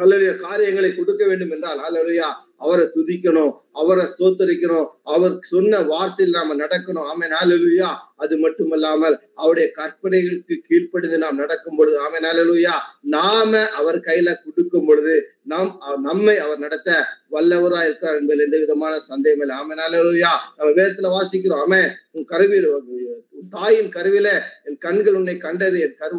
ஹல்லேலூயா காரியங்களை கொடுக்க வேண்டும் என்றால், ஹல்லேலூயா, அவரை துதிக்கணும், அவரை ஸ்தோத்தரிக்கணும், அவர் சொன்ன வார்த்தையில் நாம நடக்கணும். ஆமென். ஹல்லேலூயா. அது மட்டுமல்லாமல் அவருடைய கற்பனைகளுக்கு கீழ்ப்படிந்து நாம் நடக்கும் பொழுது, ஆமென். ஹல்லேலூயா, நாம அவர் கையில கொடுக்கும் பொழுது நாம் நம்மை அவர் நடத்த வல்லவரா இருக்கார் என்பதில் எந்த விதமான சந்தேகம் இல்லை. ஆமென். ஹல்லேலூயா. நம்ம வேதத்துல வாசிக்கிறோம். ஆமென். உன் கருவியில், உன் தாயின் கருவில என் கண்கள் உன்னை கண்டது, என் கரு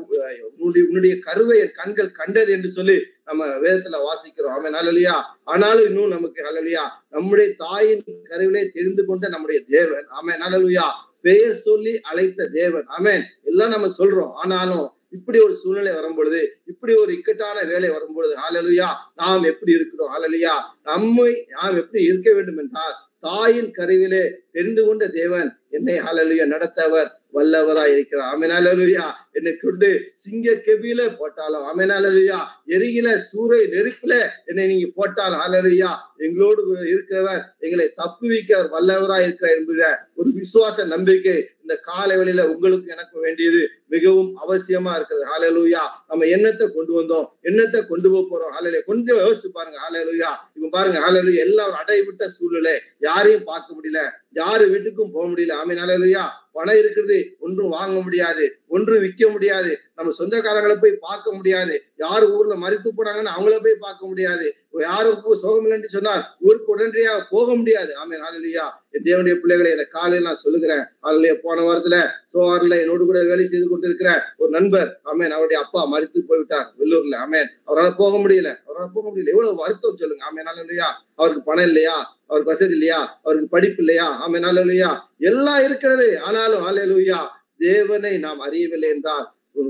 உன்னுடைய கருவை என் கண்கள் கண்டது என்று சொல்லி நம்ம வேதத்துல வாசிக்கிறோம். ஆமென். ஹல்லேலூயா. ஆனாலும் இன்னும் நமக்கு, ஹல்லேலூயா, நம்முடைய தாயின் கருவிலே தெரிந்து கொண்ட நம்முடைய தேவன், ஆமென். ஹல்லேலூயா, பெயர் சொல்லி அழைத்த தேவன், ஆமென். எல்லாம் நம்ம சொல்றோம். ஆனாலும் இப்படி ஒரு சூழ்நிலை வரும்பொழுது, இப்படி ஒரு இக்கட்டான வேலை வரும்பொழுது, ஹல்லேலூயா, நாம் எப்படி இருக்கிறோம்? ஹல்லேலூயா. நம்மை நாம் எப்படி இருக்க வேண்டும் என்றால், தாயின் கருவிலே தெரிந்து கொண்ட தேவன் என்னை, ஹல்லேலூயா, நடத்தவர் வல்லவராய் இருக்கிறார். ஆமென். ஹல்லேலூயா. என்னை கொண்டு சிங்க கெபியில போட்டாலும், ஆமென். ஹல்லேலூயா, எரியில சூறை நெருப்புல என்னை நீங்க போட்டாலும், ஹல்லேலூயா, எங்களோடு இருக்கிறவர் எங்களை தப்புவிக்க வல்லவராய் இருக்கிறார் என்கிற ஒரு விசுவாச நம்பிக்கை இந்த காலை வேளையில உங்களுக்கு எனக்கு வேண்டியது மிகவும் அவசியமா இருக்கிறது. ஹல்லேலூயா. நம்ம என்னத்தை கொண்டு வந்தோம், என்னத்தை கொண்டு போக போறோம்? ஹல்லேலூயா. கொஞ்சம் யோசிச்சு பாருங்க. ஹல்லேலூயா. இப்ப பாருங்க, ஹல்லேலூயா, எல்லாரும் அடைவிட்ட சூழ்நிலை, யாரையும் பார்க்க முடியல, யாரு வீட்டுக்கும் போக முடியல. ஆமென். ஹல்லேலூயா. பணம் இருக்கிறது, ஒன்றும் வாங்க முடியாது, ஒன்றும் விற்க முடியாது, நம்ம சொந்தக்காரங்களை போய் பார்க்க முடியாது, யாரு ஊர்ல மறித்து போறாங்கன்னு அவங்கள போய் பார்க்க முடியாது, யாருக்கும் சோகம் இல்லைன்னு சொன்னால் ஊருக்கு உடனடியா போக முடியாது. ஆமென். ஹல்லேலூயா. என் தேவனுடைய பிள்ளைகளை இந்த காலையில நான் சொல்லுகிறேன். ஹல்லேலூயா. போன வாரத்துல சோவார்ல என்னோடு கூட வேலை செய்து கொண்டிருக்கிற ஒரு நண்பர், ஆமென், அவருடைய அப்பா மறித்து போய்விட்டார் வெள்ளூர்ல. ஆமென். அவரால் போக முடியல, அவரால் போக முடியல. எவ்வளவு வருத்தம் சொல்லுங்க. ஆமென். ஹல்லேலூயா. அவருக்கு பணம் இல்லையா, அவருக்கு வசதி இல்லையா, அவருக்கு படிப்பு இல்லையா? ஆமென். ஹல்லேலூயா. எல்லாம் இருக்கிறது. ஆனாலும் ஹல்லேலூயா, தேவனை நாம் அறியவில்லை என்றால்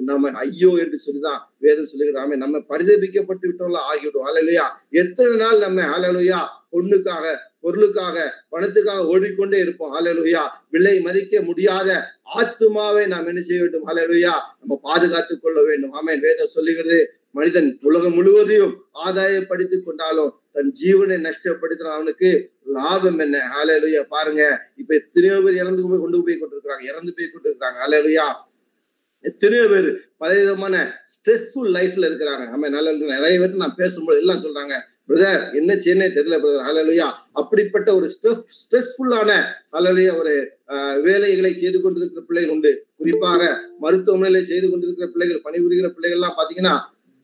நம்ம ஐயோ என்று சொல்லிதான் வேதம் சொல்லுகிற. ஆமென். நம்ம பரிதபிக்கப்பட்டு விட்டோம்ல ஆகிவிடும். ஹல்லேலூயா. எத்தனை நாள் நம்ம, ஹல்லேலூயா, பொண்ணுக்காக पणत்துக்காக ஓடிக்கொண்டே இருப்போம் ஹalleluya விலை மதிக்க முடியாத ஆத்துமாவை நாம் என்ன செய்ய வேண்டும் ஹalleluya நம்ம பாதுகாத்துக் கொள்ள வேண்டும் ஆமென் வேதம் சொல்லுகிறது மனிதன் உலகம் முழுவதையும் ஆதாயப்படுத்திக் கொண்டாலும் தன் ஜீவனை நஷ்டப்படுத்தின அவனுக்கு லாபம் என்ன ஹalleluya பாருங்க இப்ப எத்தனை பேர் இறந்து போய் கொண்டு போய் கொண்டிருக்காங்க இறந்து போய் கொண்டிருக்காங்க ஹalleluya எத்தனை பேர் பலவிதமான ஸ்ட்ரெஸ்ஃபுல் லைஃப்ல இருக்காங்க ஆமென் நல்ல நிறைய பேர் நான் பேசும்போது எல்லாம் சொல்றாங்க பிரதர் என்ன செய்யனே தெரியல பிரதர் ஹalleluya அப்படிப்பட்ட ஒரு ஸ்ட்ரெஸ்ஃபுல்லான ஹalleluya ஒரு வேலைகளை செய்து கொண்டிருக்கிற பிள்ளைகள் உண்டு குறிப்பாக மருத்துவமனையிலே செய்து கொண்டிருக்கிற பிள்ளைகள் பணிபுரிகிற பிள்ளைகள் எல்லாம் பாத்தீங்கன்னா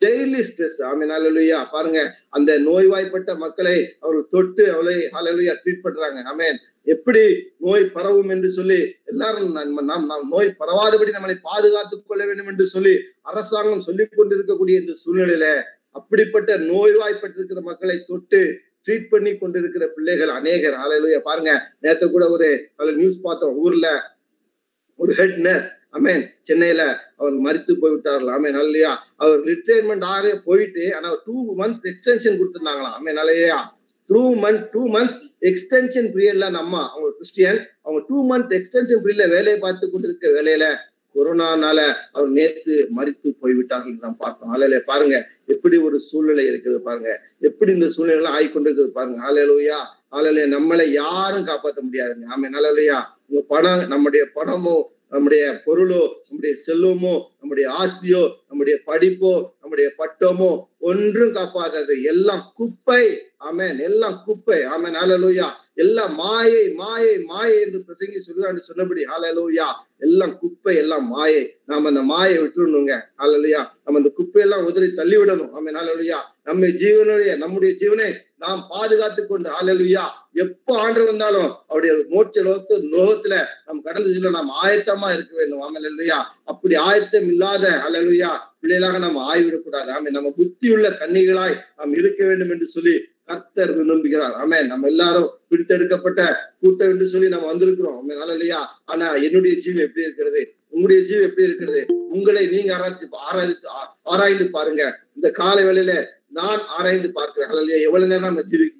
டெய்லி ஸ்ட்ரெஸ் ஆமென் ஹalleluya பாருங்க அந்த நோய்வாய்ப்பட்ட மக்களை அவர்கள் தொட்டு அவளை ஹalleluya ட்ரீட் பண்றாங்க ஆமென் எப்படி நோய் பரவும் என்று சொல்லி எல்லாரும் நாம் நாம் நோய் பரவாதபடி நம்மை பாதுகாத்துக் கொள்ள வேண்டும் என்று சொல்லி அரசாங்கம் சொல்லிக் கொண்டிருக்கக்கூடிய இந்த சூழ்நிலையிலே அப்படிப்பட்ட நோய்வாய்ப்பட்டிருக்கிற மக்களை தொட்டு ட்ரீட் பண்ணி கொண்டிருக்கிற பிள்ளைகள் அநேகர் ஹalleluya பாருங்க நேத்து கூட ஒரு நியூஸ் பார்த்தோம் ஊர்ல ஒரு ஹெட் நர்ஸ் ஆமென் சென்னையில அவர் மரித்து போய் விட்டார்கள் ஆமென் ஹalleluya அவர் ரிட்டையர்மென்ட் ஆக போயிட்டு ஆனா இரண்டு மந்த்ஸ் எக்ஸ்டென்ஷன் கொடுத்துட்டாங்களா ஆமென் ஹalleluya இரண்டு மந்த் இரண்டு மந்த்ஸ் எக்ஸ்டென்ஷன் பீரியட்ல நம்ம அவங்க கிறிஸ்டியன் அவங்க இரண்டு மந்த் எக்ஸ்டென்ஷன் பீரியட்ல வேலை பார்த்து கொண்டிருக்கிற வேலையில கொரோனானால அவர் நேத்து மரித்து போய் விட்டார்கள் நாம் பார்த்தோம் ஹalleluya பாருங்க எப்படி ஒரு சூழ்நிலை இருக்குது பாருங்க எப்படி இந்த சூழ்நிலை ஆயிக் கொண்டிருக்குது பாருங்க ஹalleluya ஹalleluya நம்மளை யாரும் காப்பாற்ற முடியாதுங்க ஆமென் ஹalleluya உங்க பணம் நம்மளுடைய பணமோ நம்மளுடைய பொருளோ நம்மளுடைய செல்வமோ நம்மளுடைய ஆசியோ நம்மளுடைய படிப்போ நம்மளுடைய பட்டமோ ஒன்றும் காப்பாற்றாது எல்லாம் குப்பை ஆமென் எல்லாம் குப்பை ஆமென் ஹalleluya எல்லாம் மாயை மாயை மாயை என்று பிரசங்கி சொல்றான்னு சொன்னபடி ஹalleluya எல்லாம் குப்பை எல்லாம் மாயை நாம அந்த மாயை விட்டுடணுங்க ஹalleluya நம்ம அந்த குப்பையெல்லாம் உதறி தள்ளி விடணும் ஆமென் ஹalleluya நம்ம ஜீவனுடைய நம்முடைய ஜீவனை நாம் பாதுகாத்துக் கொண்டு ஹalleluya எப்ப ஆண்டவர் வந்தாலும் அவருடைய மோட்ச லோகத்து லோகத்துல நாம் கடந்து செல்ல நாம் ஆயத்தமா இருக்க வேண்டும் ஆமென் ஹalleluya அப்படி ஆயத்தம் இல்லாத ஹalleluya பிள்ளைகளாக நாம் ஆய்விடக்கூடாது ஆமென் நம்ம புத்தியுள்ள கன்னிகளாய் நாம் இருக்க வேண்டும் என்று சொல்லி கர்த்தர் விரும்புகிறார் ஆமென் நம்ம எல்லாரும் பிடித்தெடுக்கப்பட்ட கூட்டம் என்று சொல்லி நம்ம வந்திருக்கிறோம் ஆமென் ஹalleluya ஆனா என்னுடைய ஜீவன் எப்படி இருக்கிறது உங்களுடைய ஜீவன் எப்படி இருக்கிறது உங்களை நீங்க ஆராய்ந்து ஆராய்ந்து ஆராய்ந்து பாருங்க இந்த கால வேளையில நான் ஆராய்ந்து பார்க்கிறேன் ஹalleluya எவ்வளவு நேரம் நம்ம ஜீவிக்கிறோம்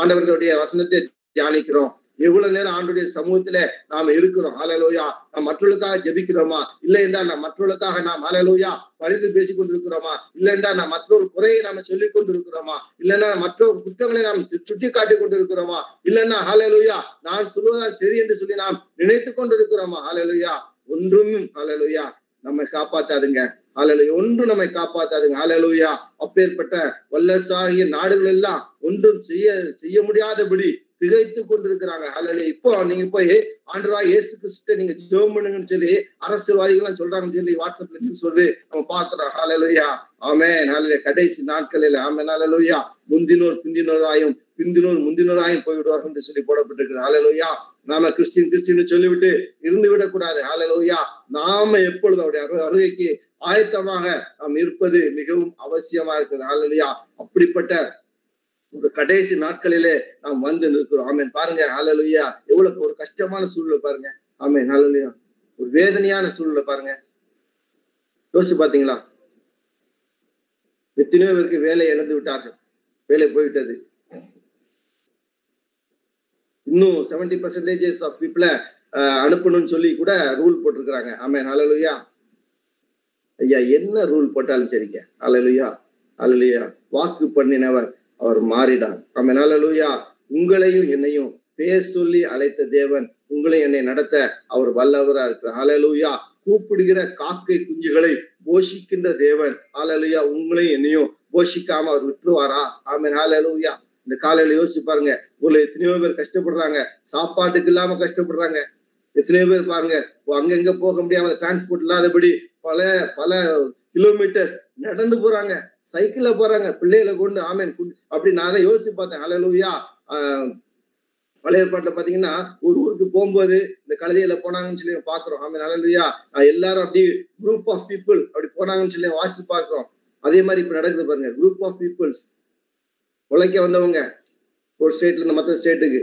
ஆண்டவருடைய வசனத்தை தியானிக்கிறோம் எவ்வளவு நேரம் ஆண்டவருடைய சமூகத்துல நாம இருக்கிறோம் ஹalleluya நாம் மற்றவர்களுக்காக ஜெபிக்கிறோமா இல்லை என்றால் நாம் மற்றவர்களுக்காக நாம் ஹalleluya பரிந்து பேசிக் கொண்டிருக்கிறோமா இல்லை என்றால் நாம் மற்றொரு குறையை நாம சொல்லிக் கொண்டிருக்கிறோமா இல்லைன்னா மற்றொரு குற்றங்களை நாம் சுட்டி காட்டி கொண்டிருக்கிறோமா இல்லைன்னா ஹalleluya நான் சொல்வதுதான் சரி என்று சொல்லி நாம் நினைத்து கொண்டிருக்கிறோமா ஹalleluya ஒன்றும் ஹalleluya நம்மை காப்பாத்தாதுங்க ஹalleluya ஒன்று நம்மை காப்பாத்தாதுங்க ஹalleluya அப்பேற்பட்ட வல்லசாகிய நாடுகள் எல்லாம் ஒன்றும் செய்ய செய்ய முடியாதபடி திகைத்து கொண்டிருக்கிறாங்க ஹalleluya இப்போ நீங்க போய் ஆண்டவராய் இயேசு கிறிஸ்து நீங்க ஜெபம் பண்ணுங்கன்னு சொல்லி அரசியல்வாதிகள் சொல்றாங்கன்னு சொல்லி வாட்ஸ்அப்ல நியூஸ் வருது நம்ம பாக்குறோம் ஹalleluya ஆமென் ஹalleluya கடைசி நாட்களில் ஆமென் ஹalleluya முந்தினோர் பிந்தினோராயும் பிந்தினோர் முந்தினோராயும் போய்விடுவார்கள் என்று சொல்லி போடப்பட்டிருக்கிறது ஹalleluya நாம கிறிஸ்டின் கிறிஸ்டின்னு சொல்லிவிட்டு இருந்து விடக்கூடாது ஹalleluya நாம எப்பொழுது அவருடைய அருகைக்கு ஆயத்தமாக நாம் இருப்பது மிகவும் அவசியமா இருக்குது ஹalleluya அப்படிப்பட்ட ஒரு கடைசி நாட்களிலே நாம் வந்து நிற்கிறோம் ஆமென் பாருங்க ஹalleluya எவ்வளவு ஒரு கஷ்டமான சூழ்நிலை பாருங்க ஆமென் ஹalleluya ஒரு வேதனையான சூழ்நிலை பாருங்க யோசிச்சு பாத்தீங்களா எத்தனையோ பேருக்கு வேலை இழந்து விட்டார்கள் வேலை போய்விட்டது இன்னும் செவன்டி பர்சன்டேஜஸ் ஆஃப் பீப்புள அனுப்பணும்னு சொல்லி கூட ரூல் போட்டிருக்கிறாங்க ஆமென் ஹalleluya ஐயா என்ன ரூல் போட்டாலும் சரிங்க ஹalleluya ஹalleluya வாக்கு பண்ணினவர் அவர் மாறிடார் ஆமென் ஹalleluya உங்களையும் என்னையும் பேர் சொல்லி அழைத்த தேவன் உங்களை என்னை நடத்த அவர் வல்லவரா இருக்கிறார் ஹalleluya கூப்பிடுகிற காக்கை குஞ்சுகளை போஷிக்கின்ற தேவன் ஹalleluya உங்களையும் என்னையும் போஷிக்காம அவர் விட்டுருவாரா ஆமென் ஹalleluya இந்த காலையில யோசிச்சு பாருங்க ஊர்ல எத்தனையோ பேர் கஷ்டப்படுறாங்க சாப்பாட்டுக்கு இல்லாம கஷ்டப்படுறாங்க எத்தனையோ பேர் பாருங்க அங்கங்க போக முடியாம டிரான்ஸ்போர்ட் இல்லாதபடி பல பல கிலோமீட்டர்ஸ் நடந்து போறாங்க சைக்கிள்ல போறாங்க பிள்ளைகளை கொண்டு ஆமென் அப்படி நான் அதை யோசிச்சு பார்த்தேன் ஹalleluya பழைய ஏற்பாட்டுல பாத்தீங்கன்னா ஒரு ஊருக்கு போகும்போது இந்த கழுதையில போனாங்கன்னு சொல்லி பாக்குறோம் ஆமென் ஹalleluya எல்லாரும் அப்படி குரூப் ஆஃப் பீப்புள் அப்படி போனாங்கன்னு சொல்லி வாசிச்சு பாக்குறோம் அதே மாதிரி இப்ப நடக்குது பாருங்க குரூப் ஆஃப் பீப்புள்ஸ் உழைக்க வந்தவங்க ஒரு ஸ்டேட்ல இருந்து மற்ற ஸ்டேட்டுக்கு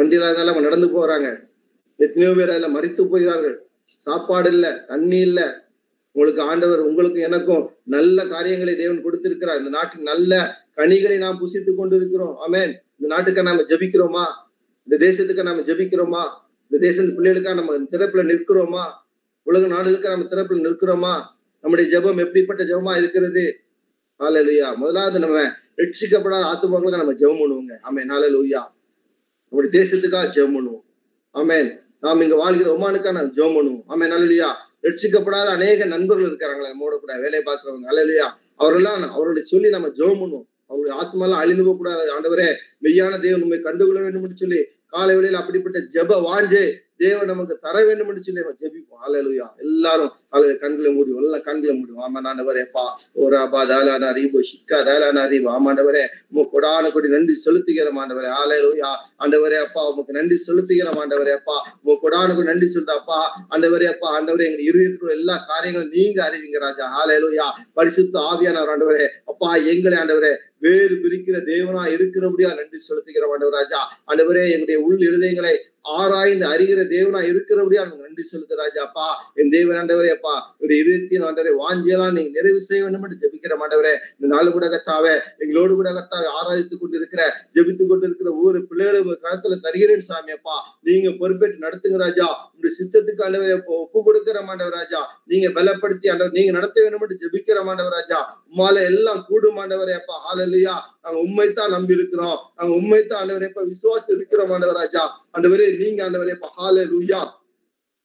வண்டியில இருந்தாலும் அவங்க நடந்து போறாங்க எத்தனையோ பேர் அதுல மரித்து போகிறார்கள் சாப்பாடு இல்லை தண்ணி இல்லை உங்களுக்கு ஆண்டவர் உங்களுக்கும் எனக்கும் நல்ல காரியங்களை தேவன் கொடுத்திருக்கிறார் இந்த நாட்டின் நல்ல கனிகளை நாம் புசித்துக் கொண்டிருக்கிறோம் ஆமென் नाट का नाम जबिक्रोमा देश नाम जबिक्रोमा देश निक्रोमा उलग ना नाम निक्रोमा नम्बर जपम एप्पा जपमा हालेलुया मोदलावदु नम्म रक्षिக்கப்படாத ஆத்துமாக்களுக்கு நம்ம ஜெபம் பண்ணுவோங்க ஆமென் ஹalleluya நம்முடைய தேசத்துக்காக ஜெபம் பண்ணுவோம் ஆமென் நாம் இங்க வாழ்கிற உமானுக்காக நாம் ஜெபம் பண்ணுவோம் ஆமென் ஹalleluya ரட்சிக்கப்படாத अनेक நண்பர்கள் இருக்காங்கல நம்மோட கூட வேலை பார்க்கறவங்க ஹalleluya அவரெல்லாம் அவரோட சொல்லி நம்ம ஜெபம் பண்ணுவோம் அவருடைய ஆத்துமாலாம் அழிந்து போக கூடாது ஆண்டவரே மெய்யான தேவன் நம்மை கண்டுகொள்ள வேண்டும் என்று சொல்லி காலை வேளையில அப்படிப்பட்ட ஜெப வாஞ்சை தேவன் நமக்கு தர வேண்டும் என்று சொல்லி நம்ம ஜெபிப்போம் ஹalleluya எல்லாரும் காலை கண்களை மூடி எல்லாரும் கண்களை மூடி ஆமென் ஆண்டவரேப்பா ஓரா பாதாலான ரீபோ சிக்கா தாலான ரீபோ ஆண்டவரே உமக்கு கொடான கொடி நன்றி செலுத்துகிறோம் ஆண்டவரே ஹalleluya ஆண்டவரே அப்பா உமக்கு நன்றி செலுத்துகிறோம் ஆண்டவரே அப்பா உமக்கு கொடான கொடி நன்றி செலுத்தப்பா ஆண்டவரே அப்பா ஆண்டவரே எங்க இருதயத்துல எல்லா காரியங்களும் நீங்க அறிவீங்க ராஜா ஹalleluya பரிசுத்த ஆவியானவர் ஆண்டவரே அப்பா எங்களை ஆண்டவரே வேறு பிரிக்கிற தேவனா இருக்கிறபடியா நன்றி செலுத்துகிறோம் ஆண்டவரே ராஜா ஆண்டவரே எங்களுடைய உள் இருதயங்களை ஆராய்ந்து அறிகிற தேவனா இருக்கிறபடியா நன்றி செலுத்து ராஜாப்பா என் தேவன் ஆண்டவரே அப்பா இருபத்தி ஆண்டவரே வாஞ்சியெல்லாம் நீங்க நிறைவு செய்ய வேண்டும் என்று ஜெபிக்கிற ஆண்டவரே இந்த நாள் கூட கர்த்தாவே எங்களோடு கூட கர்த்தாவே ஆராய்ந்து கொண்டு இருக்கிற ஜெபித்து கொண்டு இருக்கிற ஒவ்வொரு பிள்ளைகளும் கருத்துல தருகிறேன் சாமியப்பா நீங்க பொறுப்பேற்று நடத்துங்க ராஜா உங்களுடைய சித்தத்துக்கு ஆண்டவரே ஒப்பு கொடுக்கிற ஆண்டவர் ராஜா நீங்க பலப்படுத்தி ஆண்டவர் நீங்க நடத்த வேண்டும் என்று ஜெபிக்கிற ஆண்டவர் ராஜா உம்மால எல்லாம் கூடும் ஆண்டவரே அப்பா ஹalleluya நாங்க உம்மைத்தான் நம்பி இருக்கிறோம் நாங்க உம்மைத்தான் ஆண்டவரே அப்பா விசுவாசம் இருக்கிற ஆண்டவர் ராஜா ஆண்டவரே நீங்க ஆண்டவரே அப்பா ஹalleluya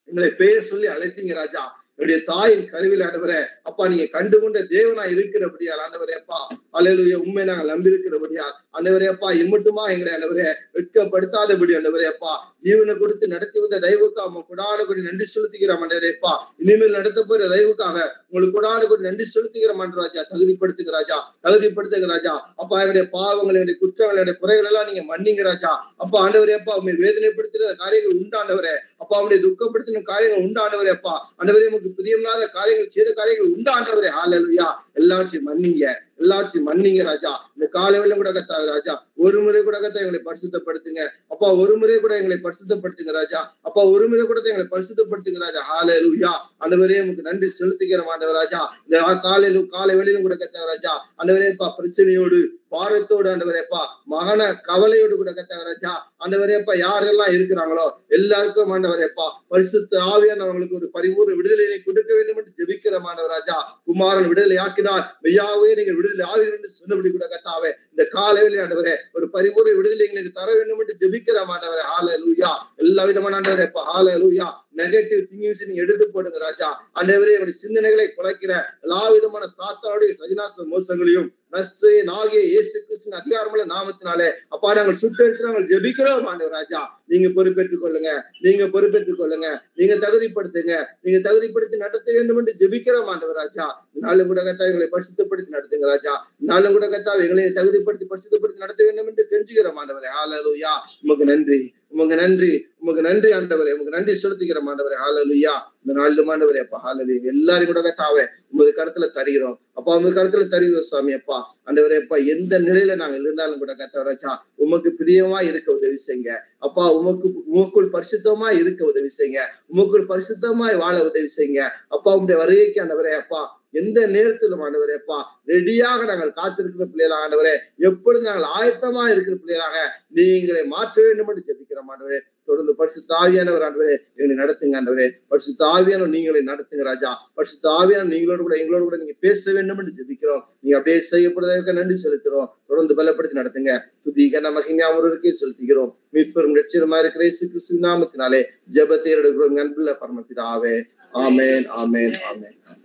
எங்களை பேர் சொல்லி அழைத்தீங்க ராஜா என்னுடைய தாயின் கருவில் ஆண்டவரே அப்பா நீங்க கண்டுகொண்ட தேவனா இருக்கிறபடியா ஆண்டவரே அப்பா ஹalleluya உம்மை நாங்கள் நம்பி இருக்கிறபடியா ஆண்டவரே அப்பா இம்மட்டுமா எங்களை ஆண்டவரே வெட்கப்படுத்தாதபடி ஆண்டவரே அப்பா ஜீவனை கொடுத்து நடத்தி வந்த தெய்வத்துக்கு உமக்கு கொடான கொடி நன்றி செலுத்துகிறோம் ஆண்டவரே அப்பா இனிமேல் நடத்த போற தெய்வத்துக்காக உங்களுக்கு கொடான கொடி நன்றி செலுத்துகிறோம் ஆண்டவரே ராஜா தகுதிப்படுத்துங்க ராஜா தகுதிப்படுத்துங்க ராஜா அப்பா எங்களுடைய பாவங்கள் எங்களுடைய குற்றங்கள் எங்களுடைய குறைகள் எல்லாம் நீங்க மன்னிங்க ராஜா அப்பா ஆண்டவரே அப்பா உம்மை வேதனைப்படுத்துற காரியங்கள் உண்டாண்டவரே அப்பா உம்முடைய துக்கப்படுத்தின காரியங்கள் உண்டாண்டவரே அப்பா ஆண்டவரே பிரியமில்லாத காரியங்கள் செய்த காரியங்கள் உண்டாண்டவரே ஹalleluya எல்லாத்தையும் மன்னிங்க எல்லாத்தையும் மன்னிங்க ராஜா இந்த காலையில கூட கர்த்தாவே ராஜா ஒரு முறை கூட கர்த்தாவே எங்களை பரிசுத்தப்படுத்துங்க அப்பா ஒரு முறை கூட எங்களை பரிசுத்தப்படுத்துங்க ராஜா அப்பா ஒரு முறை கூட எங்களை பரிசுத்தப்படுத்துங்க ராஜா ஹalleluya ஆண்டவரே உங்களுக்கு நன்றி செலுத்துகிறோம் ஆண்டவரே ராஜா இந்த காலையில காலையில கூட கர்த்தாவே ராஜா ஆண்டவரே அப்பா பிரச்சனையோடு பாரத்தோடு ஆண்டவரேப்பா மகன கவலையோடு கூட கர்த்தாவே ராஜா ஆண்டவரேப்பா யாரெல்லாம் இருக்கிறாங்களோ எல்லாருக்கும் ஆண்டவரேப்பா பரிசுத்த ஆவியானவர்களுக்கு ஒரு பரிபூர்ண விடுதலையை கொடுக்க வேண்டும் என்று ஜெபிக்கிறோம் ஆண்டவரே ராஜா குமாரன் விடுதலை ஆக்கினார் மெய்யாவே நீங்கள் விடுதலை ஆவீர்கள் என்று சொன்னபடி கூட கர்த்தாவே இந்த காலையில ஆண்டவரே ஒரு பரிபூர்ண விடுதலை எங்களுக்கு தர வேண்டும் என்று ஜெபிக்கிறோம் ஆண்டவரே ஹalleluya எல்லா விதமான ஆண்டவரேப்பா ஹalleluya நெகட்டிவ் திங்கிங்ஸ் நீங்க எடுத்து போடுங்க ராஜா ஆண்டவரே எங்களுடைய சிந்தனைகளை குலைக்கிற எல்லா விதமான சாத்தானுடைய சதிநாச மோசங்களையும் அதிகாரமுள்ள நாமத்தினாலே அப்பா நாங்கள் சுட்டெடுத்து நாங்கள் ஜெபிக்கிறோம் ஆண்டவர் ராஜா நீங்க பொறுப்பேற்றுக் கொள்ளுங்க நீங்க பொறுப்பேற்றுக் கொள்ளுங்க நீங்க தகுதிப்படுத்துங்க நீங்க தகுதிப்படுத்தி நடத்த வேண்டும் என்று ஜெபிக்கிறோம் ஆண்டவர் ராஜா நாளும் கூட கர்த்தாவே எங்களை பரிசுத்தப்படுத்தி நடத்துங்க ராஜா நாளும் கூட கர்த்தாவே எங்களை தகுதிப்படுத்தி பரிசுத்தப்படுத்தி நடத்த வேண்டும் என்று தெரிஞ்சுக்கிறோம் ஆண்டவரே ஹalleluya உமக்கு நன்றி உமக்கு நன்றி உமக்கு நன்றி ஆண்டவரே உமக்கு நன்றி செலுத்துகிறோம் ஆண்டவரே ஹalleluya இந்த நாளிலும் ஆண்டவரே அப்பா ஹalleluya எல்லாரும் கூட கர்த்தாவே உமது கருத்துல தருகிறோம் அப்பா உமது கருத்துல தருகிறோம் சாமி அப்பா ஆண்டவரே அப்பா எந்த நிலையில நாங்கள் இருந்தாலும் கூட கர்த்தாவே ராஜா உமக்கு பிரியமா இருக்க உதவி செய்யுங்க அப்பா உமக்கு உமக்குள் பரிசுத்தமா இருக்க உதவி செய்யுங்க உமக்குள் பரிசுத்தமாய் வாழ உதவி செய்யுங்க அப்பா உங்களுடைய வருகைக்கு ஆண்டவரே அப்பா எந்த நேரத்திலும் ஆண்டவரே அப்பா ரெடியாக நாங்கள் காத்திருக்கிற பிள்ளைகளாக ஆண்டவரே எப்பொழுது நாங்கள் ஆயத்தமா இருக்கிற பிள்ளைகளாக நீங்களை மாற்ற வேண்டும் என்று ஜெபிக்கிறோம் ஆண்டவரே தொடர்ந்து பரிசுத்த ஆவியானவர் ஆண்டவரே எங்களை நடத்துங்க ஆண்டவரே பரிசுத்த ஆவியானவர் நீங்களை நடத்துங்க ராஜா பரிசுத்த ஆவியானவர் நீங்களோடு கூட எங்களோடு கூட நீங்க பேச வேண்டும் என்று ஜெபிக்கிறோம் நீங்க அப்படியே செய்யப்படுவதற்கு நன்றி செலுத்துகிறோம் தொடர்ந்து பலப்படுத்தி நடத்துங்க துதி கன மகிமை அவருக்கே செலுத்துகிறோம் மீட்பெரும் இரட்சகருமா இருக்கிற இயேசு கிறிஸ்துவின் நாமத்தினாலே ஜெபத்தை எடுக்கிறோம் அன்புள்ள பரமபிதாவே ஆமென் ஆமென் ஆமென்.